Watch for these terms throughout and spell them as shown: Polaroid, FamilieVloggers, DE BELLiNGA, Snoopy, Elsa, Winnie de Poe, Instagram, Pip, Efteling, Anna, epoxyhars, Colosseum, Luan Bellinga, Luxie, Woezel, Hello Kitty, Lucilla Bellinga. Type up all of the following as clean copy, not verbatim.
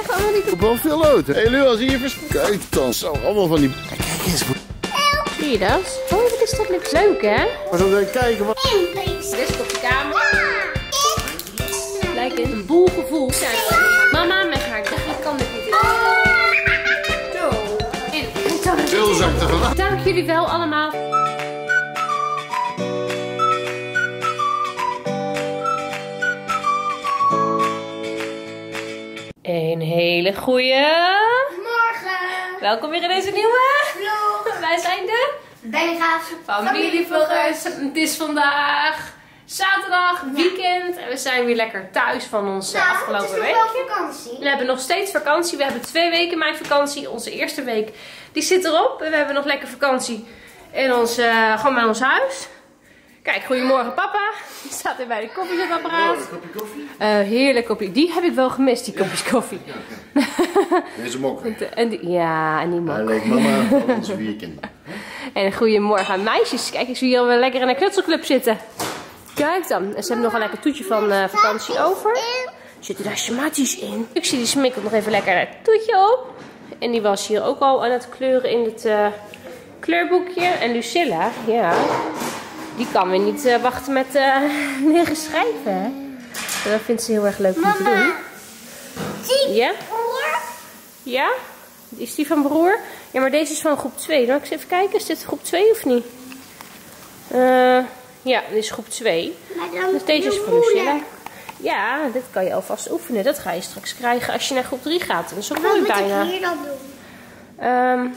echt allemaal niet. Ik heb wel veel lood. Hé, Luan, zie je Kijk dan. Zo, allemaal van die... Kijk eens. Zie je dat? Oh, wat is dat leuk, hè? Maar dan ben ik kijken wat... Rustig op de kamer. Lijkt een boel gevoel. Mama, mijn haar. Ik kan dit niet. Zo. Dank jullie wel allemaal. Een hele goeie... Morgen! Welkom weer in deze nieuwe vlog! Wij zijn de... Bellinga's familievloggers. Het is vandaag zaterdag, weekend. En we zijn weer lekker thuis van ons afgelopen week. We hebben nog steeds vakantie. We hebben 2 weken mijn vakantie. Onze eerste week die zit erop. En we hebben nog lekker vakantie in ons, gewoon bij ons huis. Kijk, goedemorgen papa. Die staat weer bij de koffiezetapparaat. Heerlijk kopje koffie. Heerlijk kopje. Die heb ik wel gemist, die kopjes koffie. Ja, ja. Deze mok. Ja, en die mok. Leuk mama van onze 4 kinderen. En goedemorgen aan meisjes. Kijk, ik zie hier weer lekker in een knutselclub zitten. Kijk dan. En ze hebben nog een lekker toetje van vakantie over. Zitten daar schematisch in. Luxie die smikkelt nog even lekker het toetje op. En die was hier ook al aan het kleuren in het kleurboekje. En Lucilla, ja... Die kan weer niet wachten met leren schrijven, hè? Dat vindt ze heel erg leuk om te doen. Zie je? Broer? Ja? Is die van broer? Ja, maar deze is van groep 2. Dan moet ik eens even kijken, is dit groep 2 of niet? Ja, dit is groep 2. Dus deze is voor Lucilla. Ja, dit kan je alvast oefenen. Dat ga je straks krijgen als je naar groep 3 gaat. Dat is ook mooi bijna. Wat moet ik hier dan doen?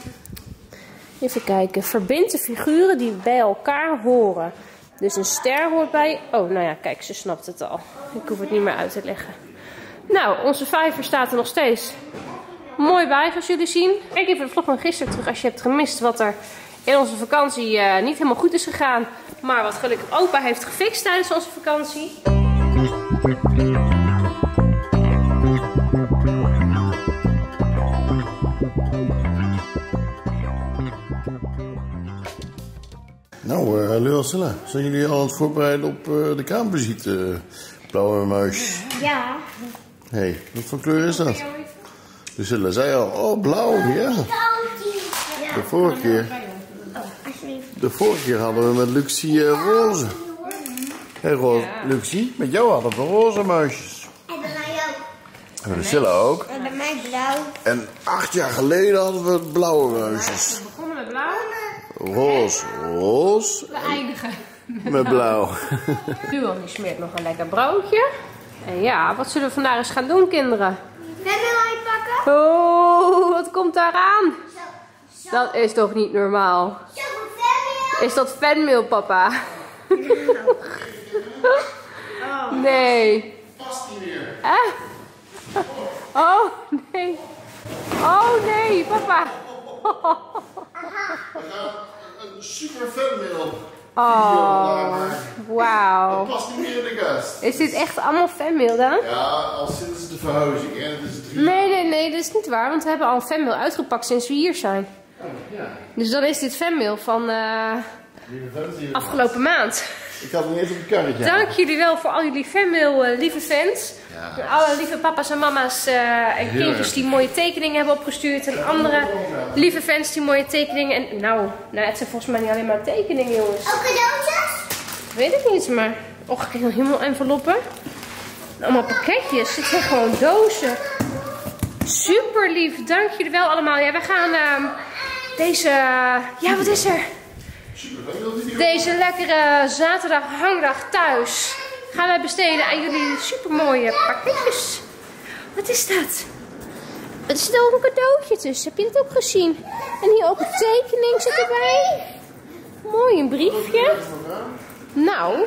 Even kijken. Verbind de figuren die bij elkaar horen. Dus een ster hoort bij... Oh, nou ja, kijk, ze snapt het al. Ik hoef het niet meer uit te leggen. Nou, onze 5er staat er nog steeds mooi bij, zoals jullie zien. Kijk even de vlog van gisteren terug als je hebt gemist wat er in onze vakantie niet helemaal goed is gegaan. Maar wat gelukkig opa heeft gefixt tijdens onze vakantie. Nou, Lucilla, zijn jullie al aan het voorbereiden op de kamerbeziet, blauwe muis? Ja. Hé, hey, wat voor kleur is dat? Lucilla zei al, oh blauw, ja. De vorige keer hadden we met Luxie roze. Hé, Luxie, met jou hadden we roze muisjes. En bij mij ook. En Lucilla ook. En bij mij blauw. En 8 jaar geleden hadden we blauwe muisjes. We begonnen met blauw. Roze. We eindigen met blauw. Duan die smeert nog een lekker broodje. En ja, wat zullen we vandaag eens gaan doen, kinderen? Wedden uitpakken. Oh, wat komt daar aan? Zo. Dat is toch niet normaal? Is dat fanmail, papa? Nee. Past niet meer. Oh, nee. Oh, nee, papa. Een super fanmail. Oh, wauw. Dat past niet meer in de kast. Is dit echt allemaal fanmail dan? Ja, al sinds de verhuizing. En het is 3 jaar. Nee, dat is niet waar. Want we hebben al een fanmail uitgepakt sinds we hier zijn. Oh, ja. Dus dan is dit fanmail van afgelopen maand. Ik had hem niet op het karretje. Dank jullie wel voor al jullie fanmail, lieve fans. Ja. En alle lieve papa's en mama's en kindjes die mooie tekeningen hebben opgestuurd. En andere lieve fans die mooie tekeningen. En nou, het zijn volgens mij niet alleen maar tekeningen, jongens. Ook cadeautjes? Weet ik niet, maar... Och, kijk, nog helemaal enveloppen. Allemaal pakketjes. Het zijn gewoon dozen. Super lief. Dank jullie wel allemaal. Ja, we gaan deze... Ja, wat is er? Deze lekkere zaterdag hangdag thuis gaan wij besteden aan jullie supermooie pakketjes. Wat is dat? Er zit ook een cadeautje tussen. Heb je dat ook gezien? En hier ook een tekening zit erbij. Mooi, een briefje. Nou,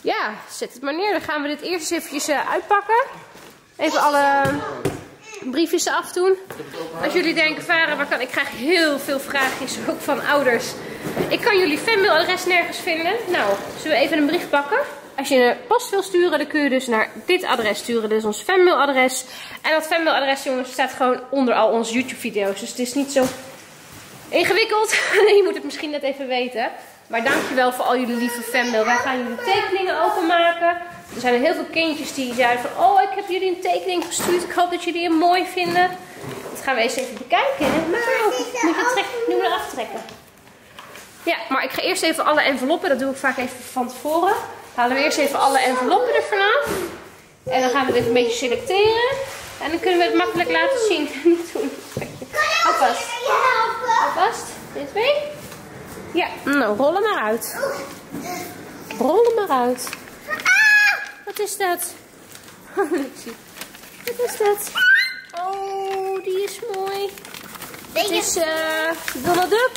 ja, zet het maar neer. Dan gaan we dit eerst eventjes uitpakken. Even alle briefjes afdoen. Als jullie denken, varen, waar kan ik? Krijg heel veel vraagjes, ook van ouders. Ik kan jullie fanmailadres nergens vinden. Nou, zullen we even een brief pakken? Als je een post wil sturen, dan kun je dus naar dit adres sturen. Dit is ons fanmailadres. En dat fanmailadres, jongens, staat gewoon onder al onze YouTube-video's. Dus het is niet zo ingewikkeld. Nee, je moet het misschien net even weten. Maar dankjewel voor al jullie lieve fanmail. Wij gaan jullie tekeningen openmaken. Er zijn er heel veel kindjes die zeiden van, oh, ik heb jullie een tekening gestuurd. Ik hoop dat jullie hem mooi vinden. Dat gaan we eens even bekijken. Maar nu maar aftrekken. Ja, maar ik ga eerst even alle enveloppen, dat doe ik vaak even van tevoren. Halen we eerst even alle enveloppen er vanaf. En dan gaan we dit een beetje selecteren. En dan kunnen we het makkelijk laten zien. Niet doen. Hou vast. Hou vast. Dit mee. Ja, nou, rol hem maar uit. Rol hem maar uit. Wat is dat? Wat is dat? Oh, die is mooi. Het is Donald Duck.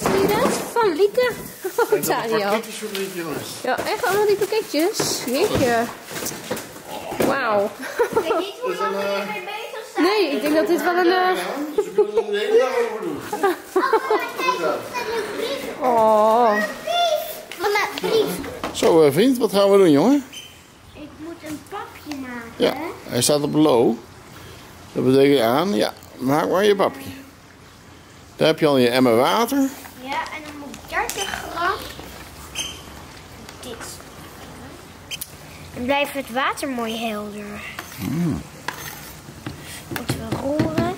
Zie je dat? Van Lieke. Oh, Daniel. Ja, echt allemaal die pakketjes. Jeetje. Wauw. Ik weet niet hoe lang we ermee bezig zijn. Nee, ik denk dat dit wel een... Ze kunnen er een hele dag over doen. Oh. Zo vriend, wat gaan we doen, jongen? Ik moet een papje maken. Ja, hij staat op low. Dat betekent aan, ja, maak maar je papje. Daar heb je al je emmer water. Ja, en dan moet 30 gram dit. Dan blijft het water mooi helder. Mm. Moeten we roeren.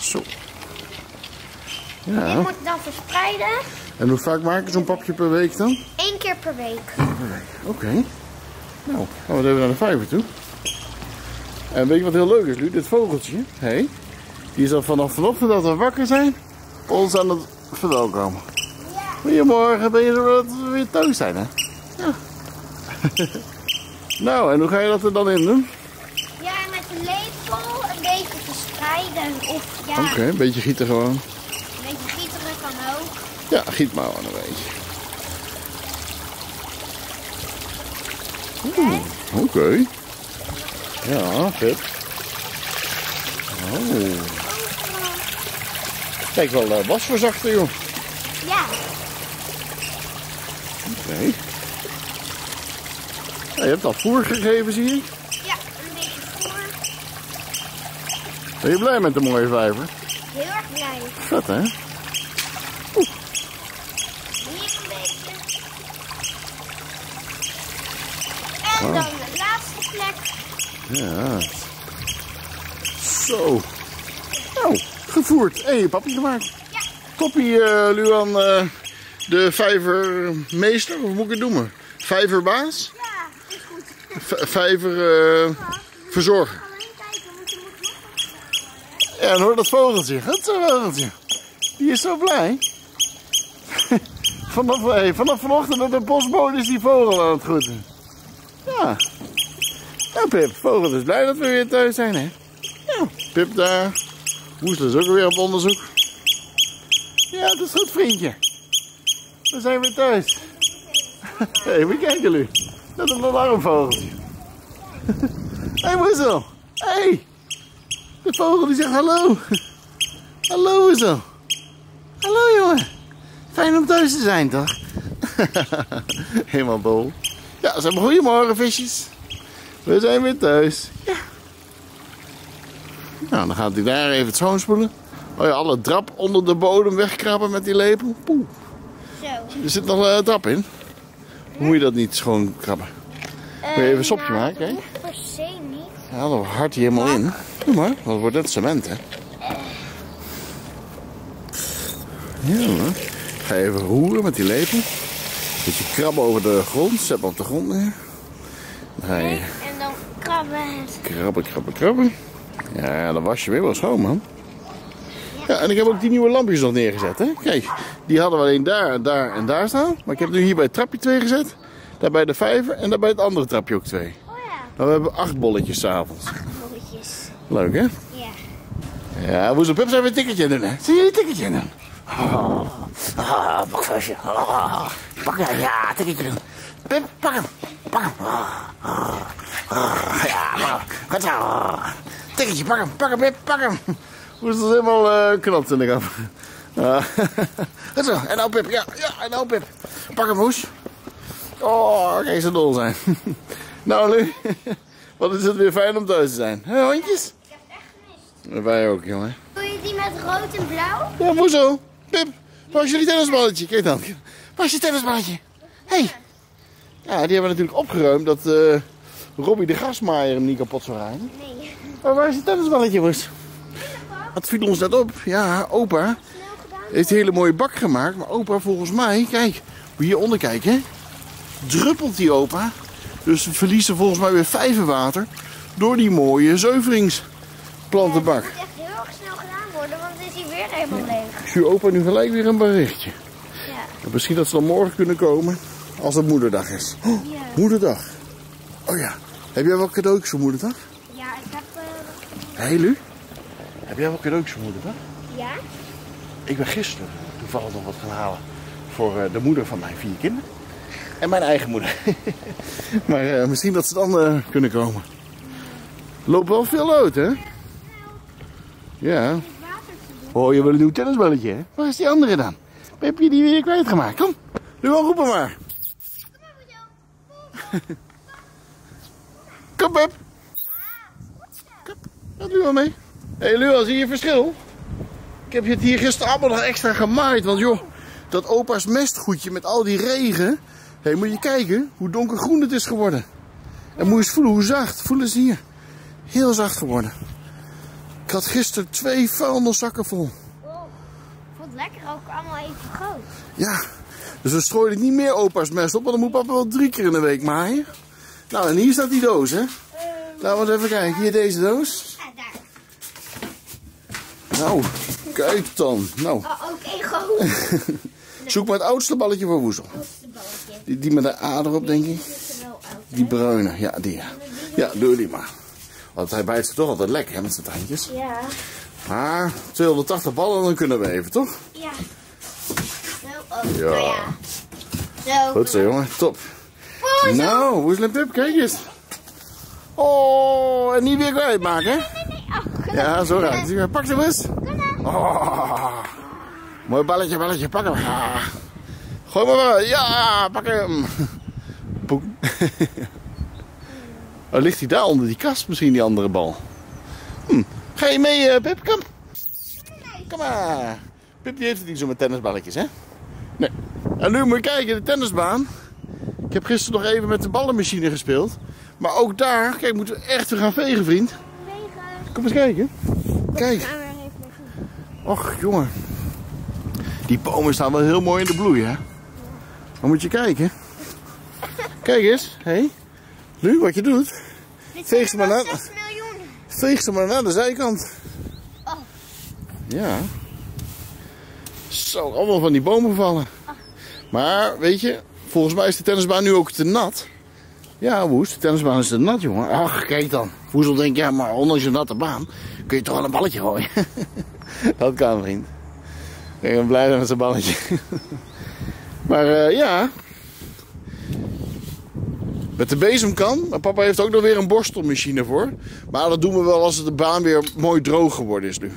Zo. Ja. Dit moet dan verspreiden. En hoe vaak maken zo'n papje per week dan? 1 keer per week. Oké. Nou, gaan we even naar de vijver toe. En weet je wat heel leuk is nu? Dit vogeltje, hey, die is al vanaf vanochtend dat we wakker zijn, ons aan het verwelkomen. Ja. Goedemorgen, ben je er dat we weer thuis zijn, hè? Ja. Nou, en hoe ga je dat er dan in doen? Ja, met een lepel een beetje verspreiden. Of ja. Oké, een beetje gieten gewoon. Een beetje gieteren kan ook. Ja, giet maar gewoon een beetje. Oké. Ja, Pip. Oh. Kijk wel wasverzachter, joh. Ja. Oké. Ja, je hebt al voer gegeven, zie je? Ja, een beetje voer. Ben je blij met de mooie vijver? Heel erg blij. Vet, hè? Oeh. Hier een beetje. En dan de laatste plek. Ja. Zo. Nou, gevoerd. En je papje gemaakt. Ja. Toppie, Luan, de vijvermeester. Of moet ik het noemen? Vijverbaas? Ja, is goed. Vijververzorger. Ja, en hoor dat vogeltje. Dat is een vogeltje. Die is zo blij. Vanaf vanochtend met de postbode is die vogel aan het groeten. Ja. Nou Pip, vogel is blij dat we weer thuis zijn, hè? Ja, Pip daar. Woezel is ook weer op onderzoek. Ja, dat is goed, vriendje. We zijn weer thuis. Hé, we kijken nu. Dat is een alarmvogeltje. Hé, hey, Woezel. Hé. Hey. De vogel die zegt hallo. Hallo, Woezel. Hallo, jongen. Fijn om thuis te zijn, toch? Helemaal bol. Ja, zeg maar goedemorgen, visjes. We zijn weer thuis. Ja. Nou, dan gaat hij daar even het schoonspoelen. Oh ja, alle drap onder de bodem wegkrabben met die lepel. Poeh. Zo. Er zit nog drap in. Hoe moet je dat niet schoonkrabben? Moet je even een sopje maken, hè? Dat hoeft per se niet. Ja, dan hard hij helemaal in. Doe maar, dat wordt net cement, hè? Ja, hoor. Ga je even roeren met die lepel. Beetje krabben over de grond. Zet hem op de grond neer. Dan ga je... Krabben, krabben, krabben. Ja, dan was je weer wel schoon, man. Ja, en ik heb ook die nieuwe lampjes nog neergezet, hè. Kijk, die hadden we alleen daar en daar en daar staan. Maar ik heb nu hier bij het trapje 2 gezet. Daar bij de vijver en daar bij het andere trapje ook 2. Oh ja. Nou, we hebben 8 bolletjes s'avonds. 8 bolletjes. Leuk, hè? Ja. Ja, Woezel Pip zijn weer een tikketje doen, hè. Zie je die tikketje doen? Ah, bakvuisje. Pak hem, ja, tikketje doen. Pip, pak hem. Pak hem. Ja, pak hem. Tikketje, pak hem, Pip, pak hem. Moest het helemaal knap in de kap. Goed zo, en nou Pip, ja, en nou Pip. Pak hem, Hoes. Oh, kijk, ze dol zijn. Nou, nu, wat is het weer fijn om thuis te zijn. Hé, hondjes? Ik heb het echt gemist. Wij ook, jongen. Doe je die met rood en blauw? Ja, Woezel. Pip, waar is jullie tennisballetje? Kijk dan. Waar is je tennisballetje? Hé. Hey. Ja, die hebben natuurlijk opgeruimd dat Robbie de grasmaaier hem niet kapot zou rijden. Nee. Maar waar is het tennisballetje, jongens? Wat viel ons dat op? Ja, opa heeft een hele mooie bak gemaakt. Maar opa, volgens mij, kijk, moet je hieronder kijken, druppelt die opa. Dus we verliezen volgens mij weer vijverwater door die mooie zuiveringsplantenbak. Ja, dat moet echt heel erg snel gedaan worden, want dan is hij weer helemaal leeg. Ik stuur opa nu gelijk weer een berichtje. Ja. Misschien dat ze dan morgen kunnen komen als het moederdag is. Oh, ja. Moederdag. Oh ja. Heb jij wel cadeautjes voor moederdag? Ja, ik heb... Hey Lu, heb jij wel cadeautjes voor moederdag? Ja. Ik ben gisteren toevallig nog wat gaan halen voor de moeder van mijn 4 kinderen. En mijn eigen moeder. Maar misschien dat ze dan kunnen komen. Loopt wel veel uit, hè? Ja. Oh, je wil een nieuw tennisballetje, hè? Waar is die andere dan? Heb je die weer kwijtgemaakt? Kom, nu wel roepen maar. Kom, Pip. Kom, dat doe je wel mee. Hé, hey, Luan, zie je het verschil? Ik heb het hier gisteren allemaal nog extra gemaaid, want joh, dat opa's mestgoedje met al die regen. Hé, moet je kijken hoe donkergroen het is geworden. En moet je eens voelen hoe zacht. Voel eens hier. Heel zacht geworden. Ik had gisteren 2 vuilniszakken vol. Wow, voelt lekker ook allemaal even groot. Ja, dus we strooiden niet meer opa's mest op, want dan moet papa wel 3 keer in de week maaien. Nou, en hier staat die doos, hè. Laten we eens even kijken. Hier deze doos. Ja, daar. Nou, kijk dan. Nou. Oh, ook één gehoord. Zoek maar het oudste balletje voor Woezel. Die met de A erop, denk ik. Die bruine, ja, die. Ja, doe die maar. Want hij bijt ze toch altijd lekker, hè, met zijn tandjes. Ja. Maar 280 ballen, dan kunnen we even, toch? Ja. Zo, oh, ja. Zo. Goed zo, jongen. Top. Oh, nou, Woezel en Pip, kijk eens. Oh, en niet weer kwijtmaken, hè? Nee. Oh, ja, zo raar. Pak ze eens. Oh. Mooi balletje, balletje. Pak hem. Gooi maar, ja, pak hem. Poek. Oh, ligt hij daar onder die kast misschien, die andere bal? Ga je mee, Pip? Kom. Kom maar. Pip die heeft het niet zo met tennisballetjes, hè? Nee. En nu moet je kijken, de tennisbaan. Ik heb gisteren nog even met de ballenmachine gespeeld. Maar ook daar, kijk, moeten we echt weer gaan vegen, vriend. Vegen. Kom eens kijken. Kijk. Och, jongen. Die bomen staan wel heel mooi in de bloei, hè? Dan moet je kijken. Kijk eens, hé. Hey. Nu, wat je doet. Veeg ze maar naar... Veeg ze maar naar de zijkant. Oh. Ja. Zo, allemaal van die bomen vallen. Oh. Maar, weet je, volgens mij is de tennisbaan nu ook te nat. Ja, Woes, de tennisbaan is te nat, jongen. Ach, kijk dan. Woezel denkt, ja, maar ondanks een natte baan kun je toch wel een balletje gooien. Dat kan, vriend. Ik ben blij met zijn balletje. Maar ja. Met de bezem kan. Maar papa heeft ook nog weer een borstelmachine voor. Maar dat doen we wel als de baan weer mooi droog geworden is nu.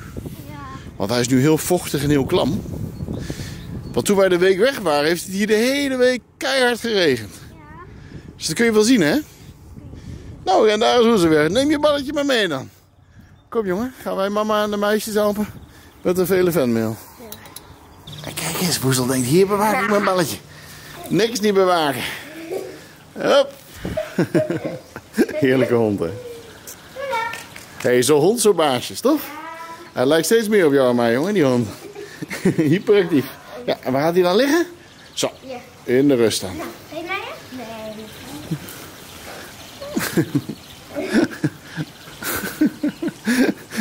Ja. Want hij is nu heel vochtig en heel klam. Want toen wij de week weg waren, heeft het hier de hele week keihard geregend. Ja. Dus dat kun je wel zien, hè? Nou, en daar is hoe ze weer. Neem je balletje maar mee dan. Kom, jongen. Gaan wij mama en de meisjes helpen met een vele fanmail. En kijk eens, Woezel denkt, hier bewaar ik mijn balletje. Niks niet bewaren. Hop. Heerlijke hond, hè? Hé, zo'n hond, zo'n baasjes, toch? Hij lijkt steeds meer op jou en mij, jongen, die hond. Hyperactief. Ja, en waar gaat hij dan liggen? Zo, in de rust dan. Nee.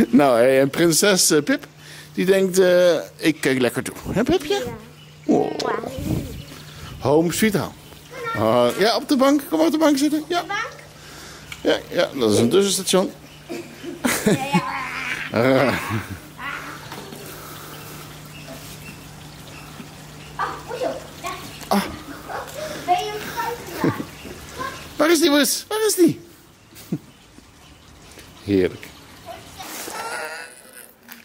Nou, hé, en prinses Pip? Die denkt, ik kijk lekker toe. Hè, Pipje? Ja. Oh. Home sweet home. Ja, op de bank. Kom op de bank zitten. Ja. Ja, ja, dat is een tussenstation. Ah. Waar is die, Woes? Waar is die? Heerlijk.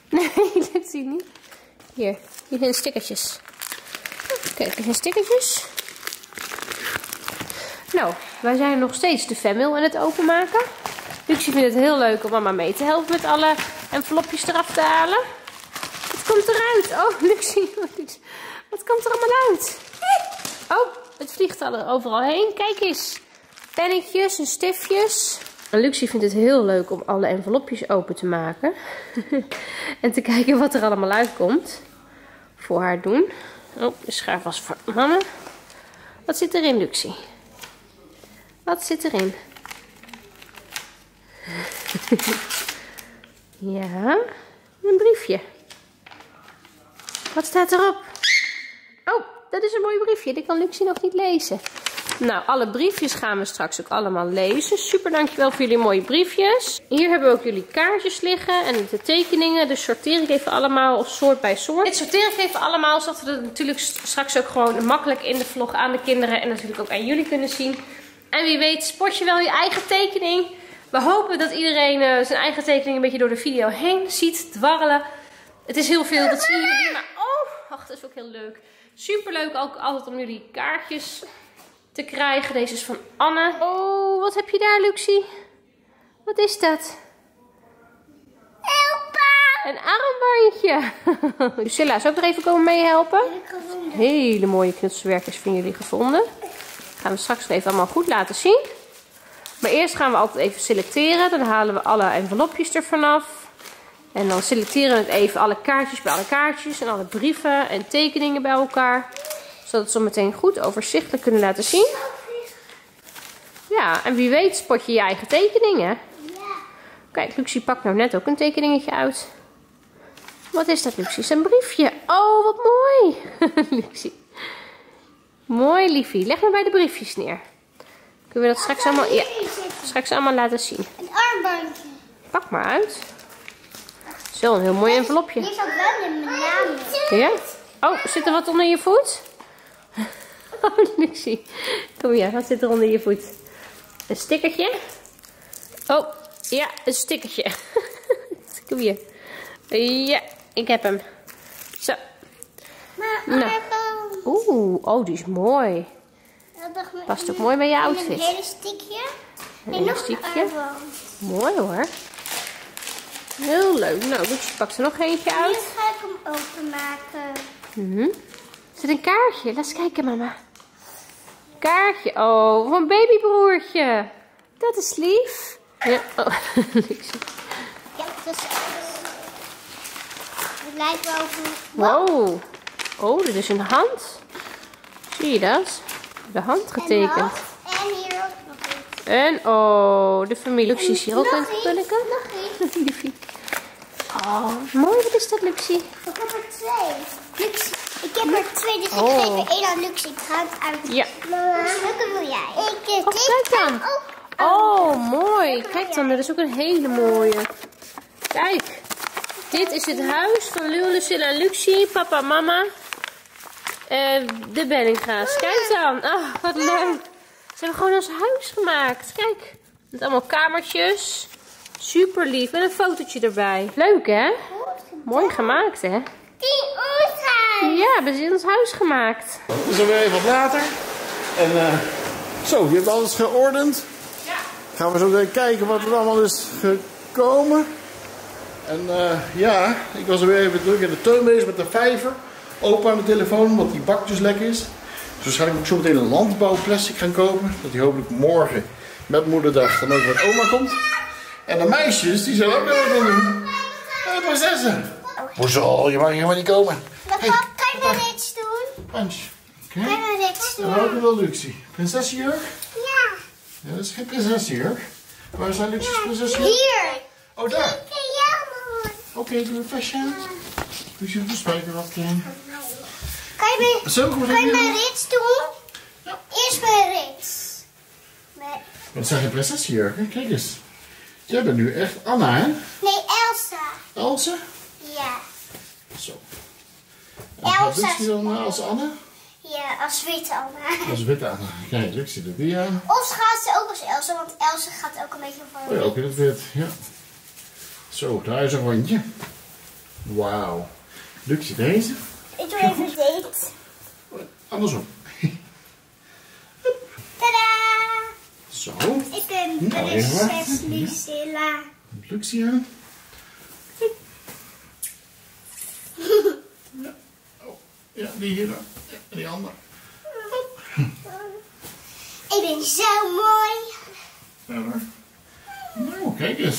Nee, dat zie ik niet. Hier zijn stickertjes. Kijk, er zijn stickertjes. Nou, wij zijn nog steeds de fanmail aan het openmaken. Luxie vindt het heel leuk om mama mee te helpen met alle envelopjes eraf te halen. Wat komt eruit? Oh, Luxie, wat komt er allemaal uit? Oh, Het vliegt al overal heen. Kijk eens. Pennetjes en stiftjes. Luxie vindt het heel leuk om alle envelopjes open te maken. En te kijken wat er allemaal uitkomt. Voor haar doen. Oh, de schaar was voor mama. Wat zit erin, Luxie? Wat zit erin? Ja, een briefje. Wat staat erop? Oh, dat is een mooi briefje. Dit kan Luxie nog niet lezen. Nou, alle briefjes gaan we straks ook allemaal lezen. Super, dankjewel voor jullie mooie briefjes. Hier hebben we ook jullie kaartjes liggen en de tekeningen. Dus sorteer ik even allemaal of soort bij soort. Dit sorteer ik even allemaal, zodat we het natuurlijk straks ook gewoon makkelijk in de vlog aan de kinderen en natuurlijk ook aan jullie kunnen zien. En wie weet, spot je wel je eigen tekening. We hopen dat iedereen zijn eigen tekening een beetje door de video heen ziet dwarrelen. Het is heel veel, dat zien jullie. Maar oh, ach, dat is ook heel leuk. Superleuk ook altijd om jullie kaartjes te krijgen. Deze is van Anna. Oh, wat heb je daar, Luxie? Wat is dat? Helpa! Een armbandje. Lucilla, zou ik er even komen meehelpen? Hele mooie knutselwerkjes van jullie gevonden. Gaan we straks even allemaal goed laten zien. Maar eerst gaan we altijd even selecteren. Dan halen we alle envelopjes er vanaf. En dan selecteren we het even alle kaartjes bij alle kaartjes. En alle brieven en tekeningen bij elkaar. Zodat we zo meteen goed overzichtelijk kunnen laten zien. Ja, en wie weet spot je je eigen tekeningen. Ja. Kijk, Luxie pakt nou net ook een tekeningetje uit. Wat is dat, Luxie? Zijn briefje. Oh, wat mooi. Luxie. Mooi, liefie. Leg maar bij de briefjes neer. Kunnen we dat straks allemaal, ja, straks allemaal laten zien. Een armbandje. Pak maar uit. Zo, een heel mooi envelopje. Hier zat wel in mijn naam. Ja? Oh, zit er wat onder je voet? Oh, Luxie. Kom hier, wat zit er onder je voet? Een stickertje. Oh, ja, een stickertje. Kom hier. Ja, ik heb hem. Zo. Nou. Oeh, oh, die is mooi. Past ook mooi bij je outfit. Een hele stiekje. En nog een armband. Mooi hoor. Heel leuk. Nou, Luxie pakt er nog eentje uit. Nu ga ik hem openmaken. Is het een kaartje? Laat eens kijken, mama. Kaartje. Oh, van babybroertje. Dat is lief. Ja, oh, Luxie. Ja, dat is... Het lijkt wel over... Wow. Oh, dit is een hand. Zie je dat? De hand getekend. En hier ook nog iets. En oh, de familie. Luxie is hier ook aan het pulken. Nog iets. Oh, mooi. Wat is dat, Luxie? Ik heb er twee. Luxie. Ik heb er twee, dus ik geef er één aan Luxie. Ik ga het uit. Ja. Mama, welke wil jij? Ik kijk dan. Oh, mooi. Kijk dan, dat is ook een hele mooie. Kijk. Dit is het huis van Lucilla en Luxie. Papa, mama. De Bellinga's. Kijk dan. Oh, wat leuk. Ze hebben gewoon ons huis gemaakt. Kijk. Met allemaal kamertjes. Super lief. Met een fotootje erbij. Leuk hè? Mooi gemaakt hè? Ja, we hebben ons huis gemaakt. We zijn weer even wat later. En zo, je hebt alles geordend. Ja. Gaan we zo even kijken wat er allemaal is gekomen. En ja, ik was er weer even druk in de tuin bezig met de vijver. Opa aan de telefoon, omdat die bak dus lek is. Dus waarschijnlijk moet ik zo meteen een landbouwplastic gaan kopen. Dat die hopelijk morgen met moederdag dan ook met oma komt. En de meisjes, die zijn ook wel wat aan doen. En de prinsessen. Woezel, je mag helemaal niet komen. Hey, papa, kan je nog iets doen? Punch. Okay. Kan je nog iets doen? Dan ook wel Luxie. Prinsessenjurk? Ja. Ja, dat is geen prinsessenjurk. Waar zijn Luxie's prinsessenjurk? Hier. Oh, daar. Oké, doe een flesje aan. Dus je spijker wat in. Kan je mijn rits doen? Ja. Eerst mijn rits. Wat zijn de prinsessenjurken? Kijk eens. Jij bent nu echt Anna, hè? Nee, Elsa. Elsa? Ja. Zo. En Elsa. Wat is dan als Anna? Ja, als witte Anna. Als witte Anna. Kijk, Luxie doet die aan. Of gaat ze ook als Elsa, want Elsa gaat ook een beetje van. Oh ja, ook in het wit, ja. Zo, daar is een rondje. Wauw. Luxie, deze? Ik doe even dit. Andersom. Tada! Zo. Ik ben prinses Lucilla. Luxie aan. Ja. Oh, ja, die hier dan. Ja, die andere. Ik ben zo mooi. Ja, nou, kijk eens.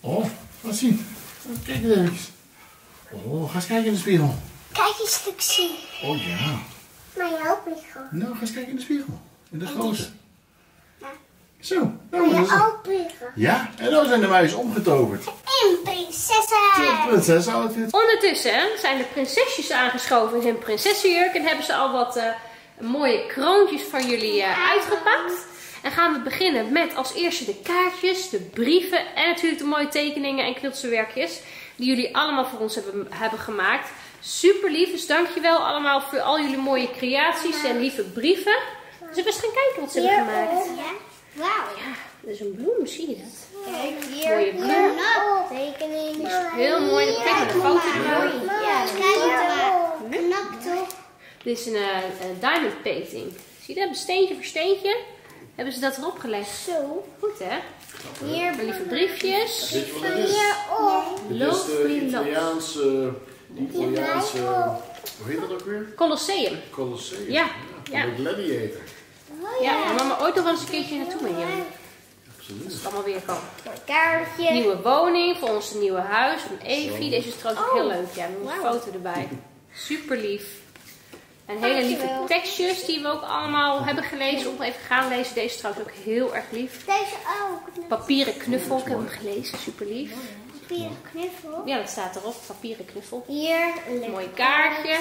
Oh, wat zien. Kijk eens. Oh, ga eens kijken in de spiegel. Kijk eens, Luxie. Oh ja. Maar je ook niet goed. Nou, ga eens kijken in de spiegel. In de grote. Ja. Zo. Nou, maar je ook niet goed. Ja, en dan zijn de muizen omgetoverd. En prinsessen. Prinsessen outfit. Ondertussen zijn de prinsesjes aangeschoven in hun prinsessenjurk. En hebben ze al wat mooie kroontjes van jullie uitgepakt. En gaan we beginnen met als eerste de kaartjes, de brieven en natuurlijk de mooie tekeningen en knutselwerkjes. Die jullie allemaal voor ons hebben gemaakt. Super lief, dus dankjewel allemaal voor al jullie mooie creaties en lieve brieven. Dus we gaan kijken wat ze hebben gemaakt. Ja, wauw. Ja, dat is een bloem, zie je dat? Kijk hier. Mooie bloem. Tekening. Dat is heel mooi. Kijk naar de foto erbij. Ja, kijk knap toch? Dit is een diamond painting. Zie je dat? Steentje voor steentje. Hebben ze dat erop gelegd? Zo. Goed hè? Hier, mijn lieve briefjes. Dit is de Italiaanse, hoe heet dat ook weer? Colosseum. Colosseum. Ja. Ja. Een gladiator. Oh, ja. Ja, mama ooit nog wel eens een keertje naartoe mee. Absoluut. Dat is allemaal weer komen. Een kaartje. Nieuwe woning voor ons nieuwe huis van Evie. Deze is trouwens ook heel leuk. Ja, met een foto erbij. Super lief. En hele lieve tekstjes die we ook allemaal hebben gelezen. Om even gaan lezen. Deze is trouwens ook heel erg lief. Deze ook. Papieren knuffel. Ik heb hem gelezen. Super lief. Papieren knuffel? Ja, dat staat erop. Papieren knuffel. Hier. Een mooi kaartje.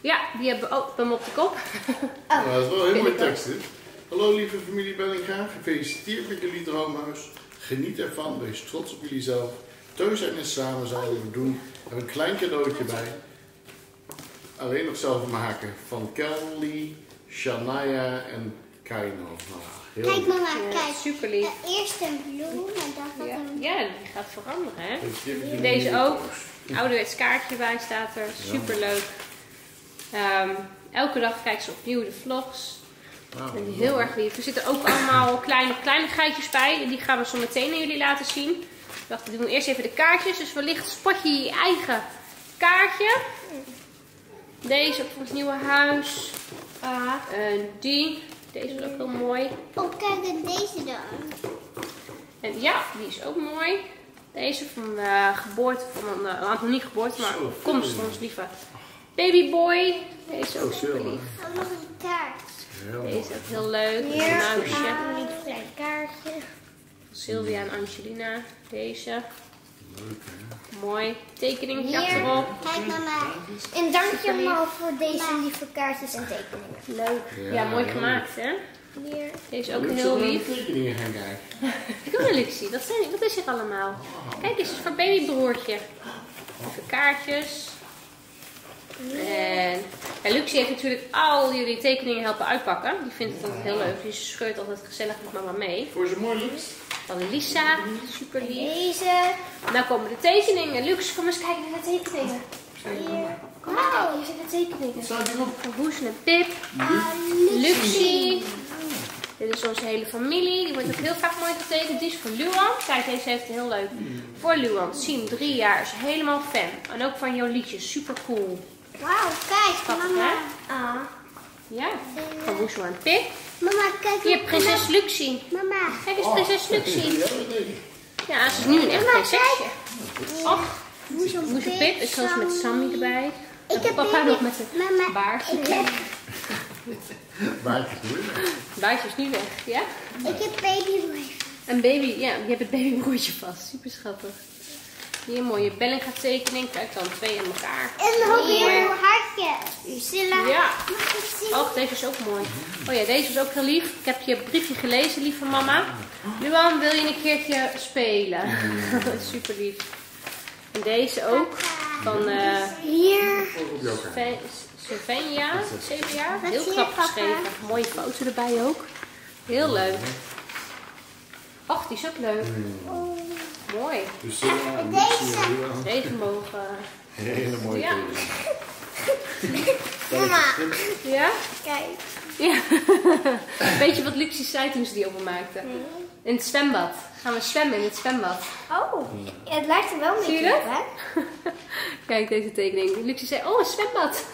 Ja, die hebben we ook op de kop. Oh. Ja, dat is wel een heel mooi tekst dit. Hallo lieve familie Bellinga. Gefeliciteerd met jullie droomhuis. Geniet ervan. Wees trots op jullie zelf. Thuis zijn en samen zijn we doen. Heb een klein cadeautje bij. Alleen nog zelf maken van Kelly, Shania en Kaino. Nou, kijk mama, kijk. Super lief. Eerst een bloem en dan een... Ja, die gaat veranderen hè. Deze ook. Een ouderwets kaartje bij staat er. Super leuk. Elke dag kijken ze opnieuw de vlogs. Nou, en heel erg lief. Er zitten ook allemaal kleinigheidjes bij. En die gaan we zo meteen aan jullie laten zien. Ik dacht, we doen eerst even de kaartjes. Dus wellicht spot je je eigen kaartje. Deze op ons nieuwe huis. En die. Deze is ook heel mooi. Oh, kijk, en deze dan. En ja, die is ook mooi. Deze van geboorte van nou, niet geboorte, maar komst van ons lieve babyboy. Deze ook super lief. Oh, nog een kaart. Deze is ook heel leuk. Een huisje. Een klein kaartje. Sylvia en Angelina. Deze. Leuk, hè? Mooi. Tekening achterop. Kijk mama. En dank je wel voor deze lieve kaartjes en tekeningen. Leuk. Ja, mooi gemaakt hè? Hier. Deze is ook heel lief. Kom maar Luxie, wat is dit allemaal? Kijk eens, voor babybroertje. Even kaartjes. En Luxie heeft natuurlijk al jullie tekeningen helpen uitpakken. Die vindt het altijd heel leuk. Die scheurt altijd gezellig met mama mee. Voor ze mooi lief. Van Lisa, super lief. Deze. Nou komen de tekeningen. Luxe, kom eens kijken naar de tekeningen. Hier. Kom maar kijken, hier zijn de tekeningen. Van Woezel en Pip. Luxie. Dit is onze hele familie. Die wordt ook heel vaak mooi getekend. Die is voor Luan. Kijk, deze heeft een heel leuk. Voor Luan. Siem, 3 jaar. Is helemaal fan. En ook van jouw liedjes. Super cool. Wauw, kijk. Schattig, mama. Ja, van Woezel en Pip. Mama, kijk. Hier, prinses Luxie. Mama. Kijk eens, prinses Luxie. Ja, ze is nu een echt prinsesje. Och, Woezel Pip is zelfs met Sammy erbij. En papa nog met de baardje. Baardje is nu weg. Baardje is nu weg, ja? Ik heb babybroertje. Een baby, ja, je hebt het babybroertje vast. Super schattig. Hier een mooie Bellinga tekening. Kijk dan, 2 in elkaar. En nog een hartje. Lucilla. Ja. Oh, deze is ook mooi. Oh ja, deze is ook heel lief. Ik heb je briefje gelezen, lieve mama. Luan, wil je een keertje spelen? Super lief. En deze ook. Van Sylvania, 7 jaar. Heel knap geschreven. Mooie foto erbij ook. Heel leuk. Och, die is ook leuk. Mooi. Dus, deze mogen. Hele mooie mama. Ja? Kijk. Ja. Weet je wat Luxie zei toen ze die openmaakte? In het zwembad. Gaan we zwemmen in het zwembad. Oh, het lijkt er wel een beetje op, hè? Kijk deze tekening. Luxie zei, oh, een zwembad.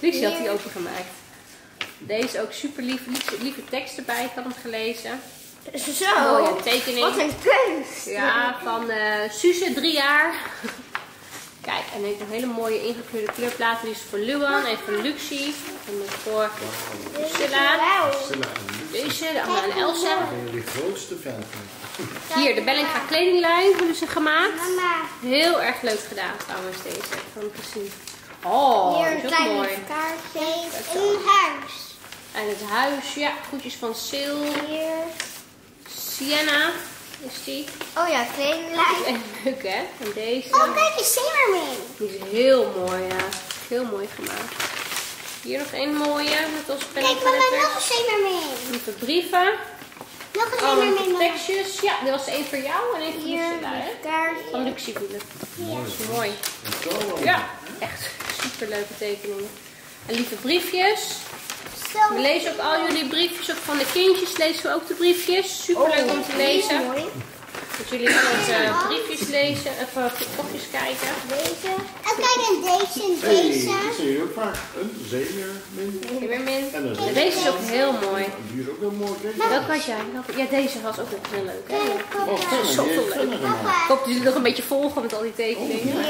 Luxie had die opengemaakt. Deze ook super lieve tekst erbij. Ik had hem gelezen. Zo, mooie tekening. Wat een kunst. Ja, van Suze, 3 jaar. Kijk, en heeft nog hele mooie ingekleurde kleurplaten. Die is voor Luan en voor Luxie. En voor Lucilla. Deze, de Anna en Elsa. Ik ben jullie grootste fan van. Hier, de Bellinga kledinglijn hebben ze gemaakt. Heel erg leuk gedaan trouwens deze. Van precies. Oh, hier een klein kaartje. Een huis. En het huis, ja, goedjes van Sil. Hier. Sienna is die. Oh ja, kledinglijn. En leuk hè? En deze. Oh kijk, een zeemermin. Die is heel mooi, ja. Heel mooi gemaakt. Hier nog een mooie. Met ons pennenpletter. Kijk mama, nog een zeemermin. Met de brieven. Nog een zeemermin. Oh, tekstjes. Ja, dit was één voor jou en één voor Lucilla, hè? Van Luxie voelen. Ja. Dat is mooi. Ja, echt super leuke tekeningen. En lieve briefjes. We lezen ook al jullie briefjes, ook van de kindjes lezen we ook de briefjes. Super leuk om te lezen. Dat jullie ook briefjes lezen, even kopjes kijken. Deze. Oh kijk, en deze en deze. Hey, dat zie je ook vaak. Een zeemermin. En een zeemermin. Deze is ook heel mooi. Die is ook heel mooi. Welke had jij? Ja, deze was ook heel leuk. Hè? Oh, zoveel leuk. Ik hoop dat jullie nog een beetje volgen met al die tekeningen.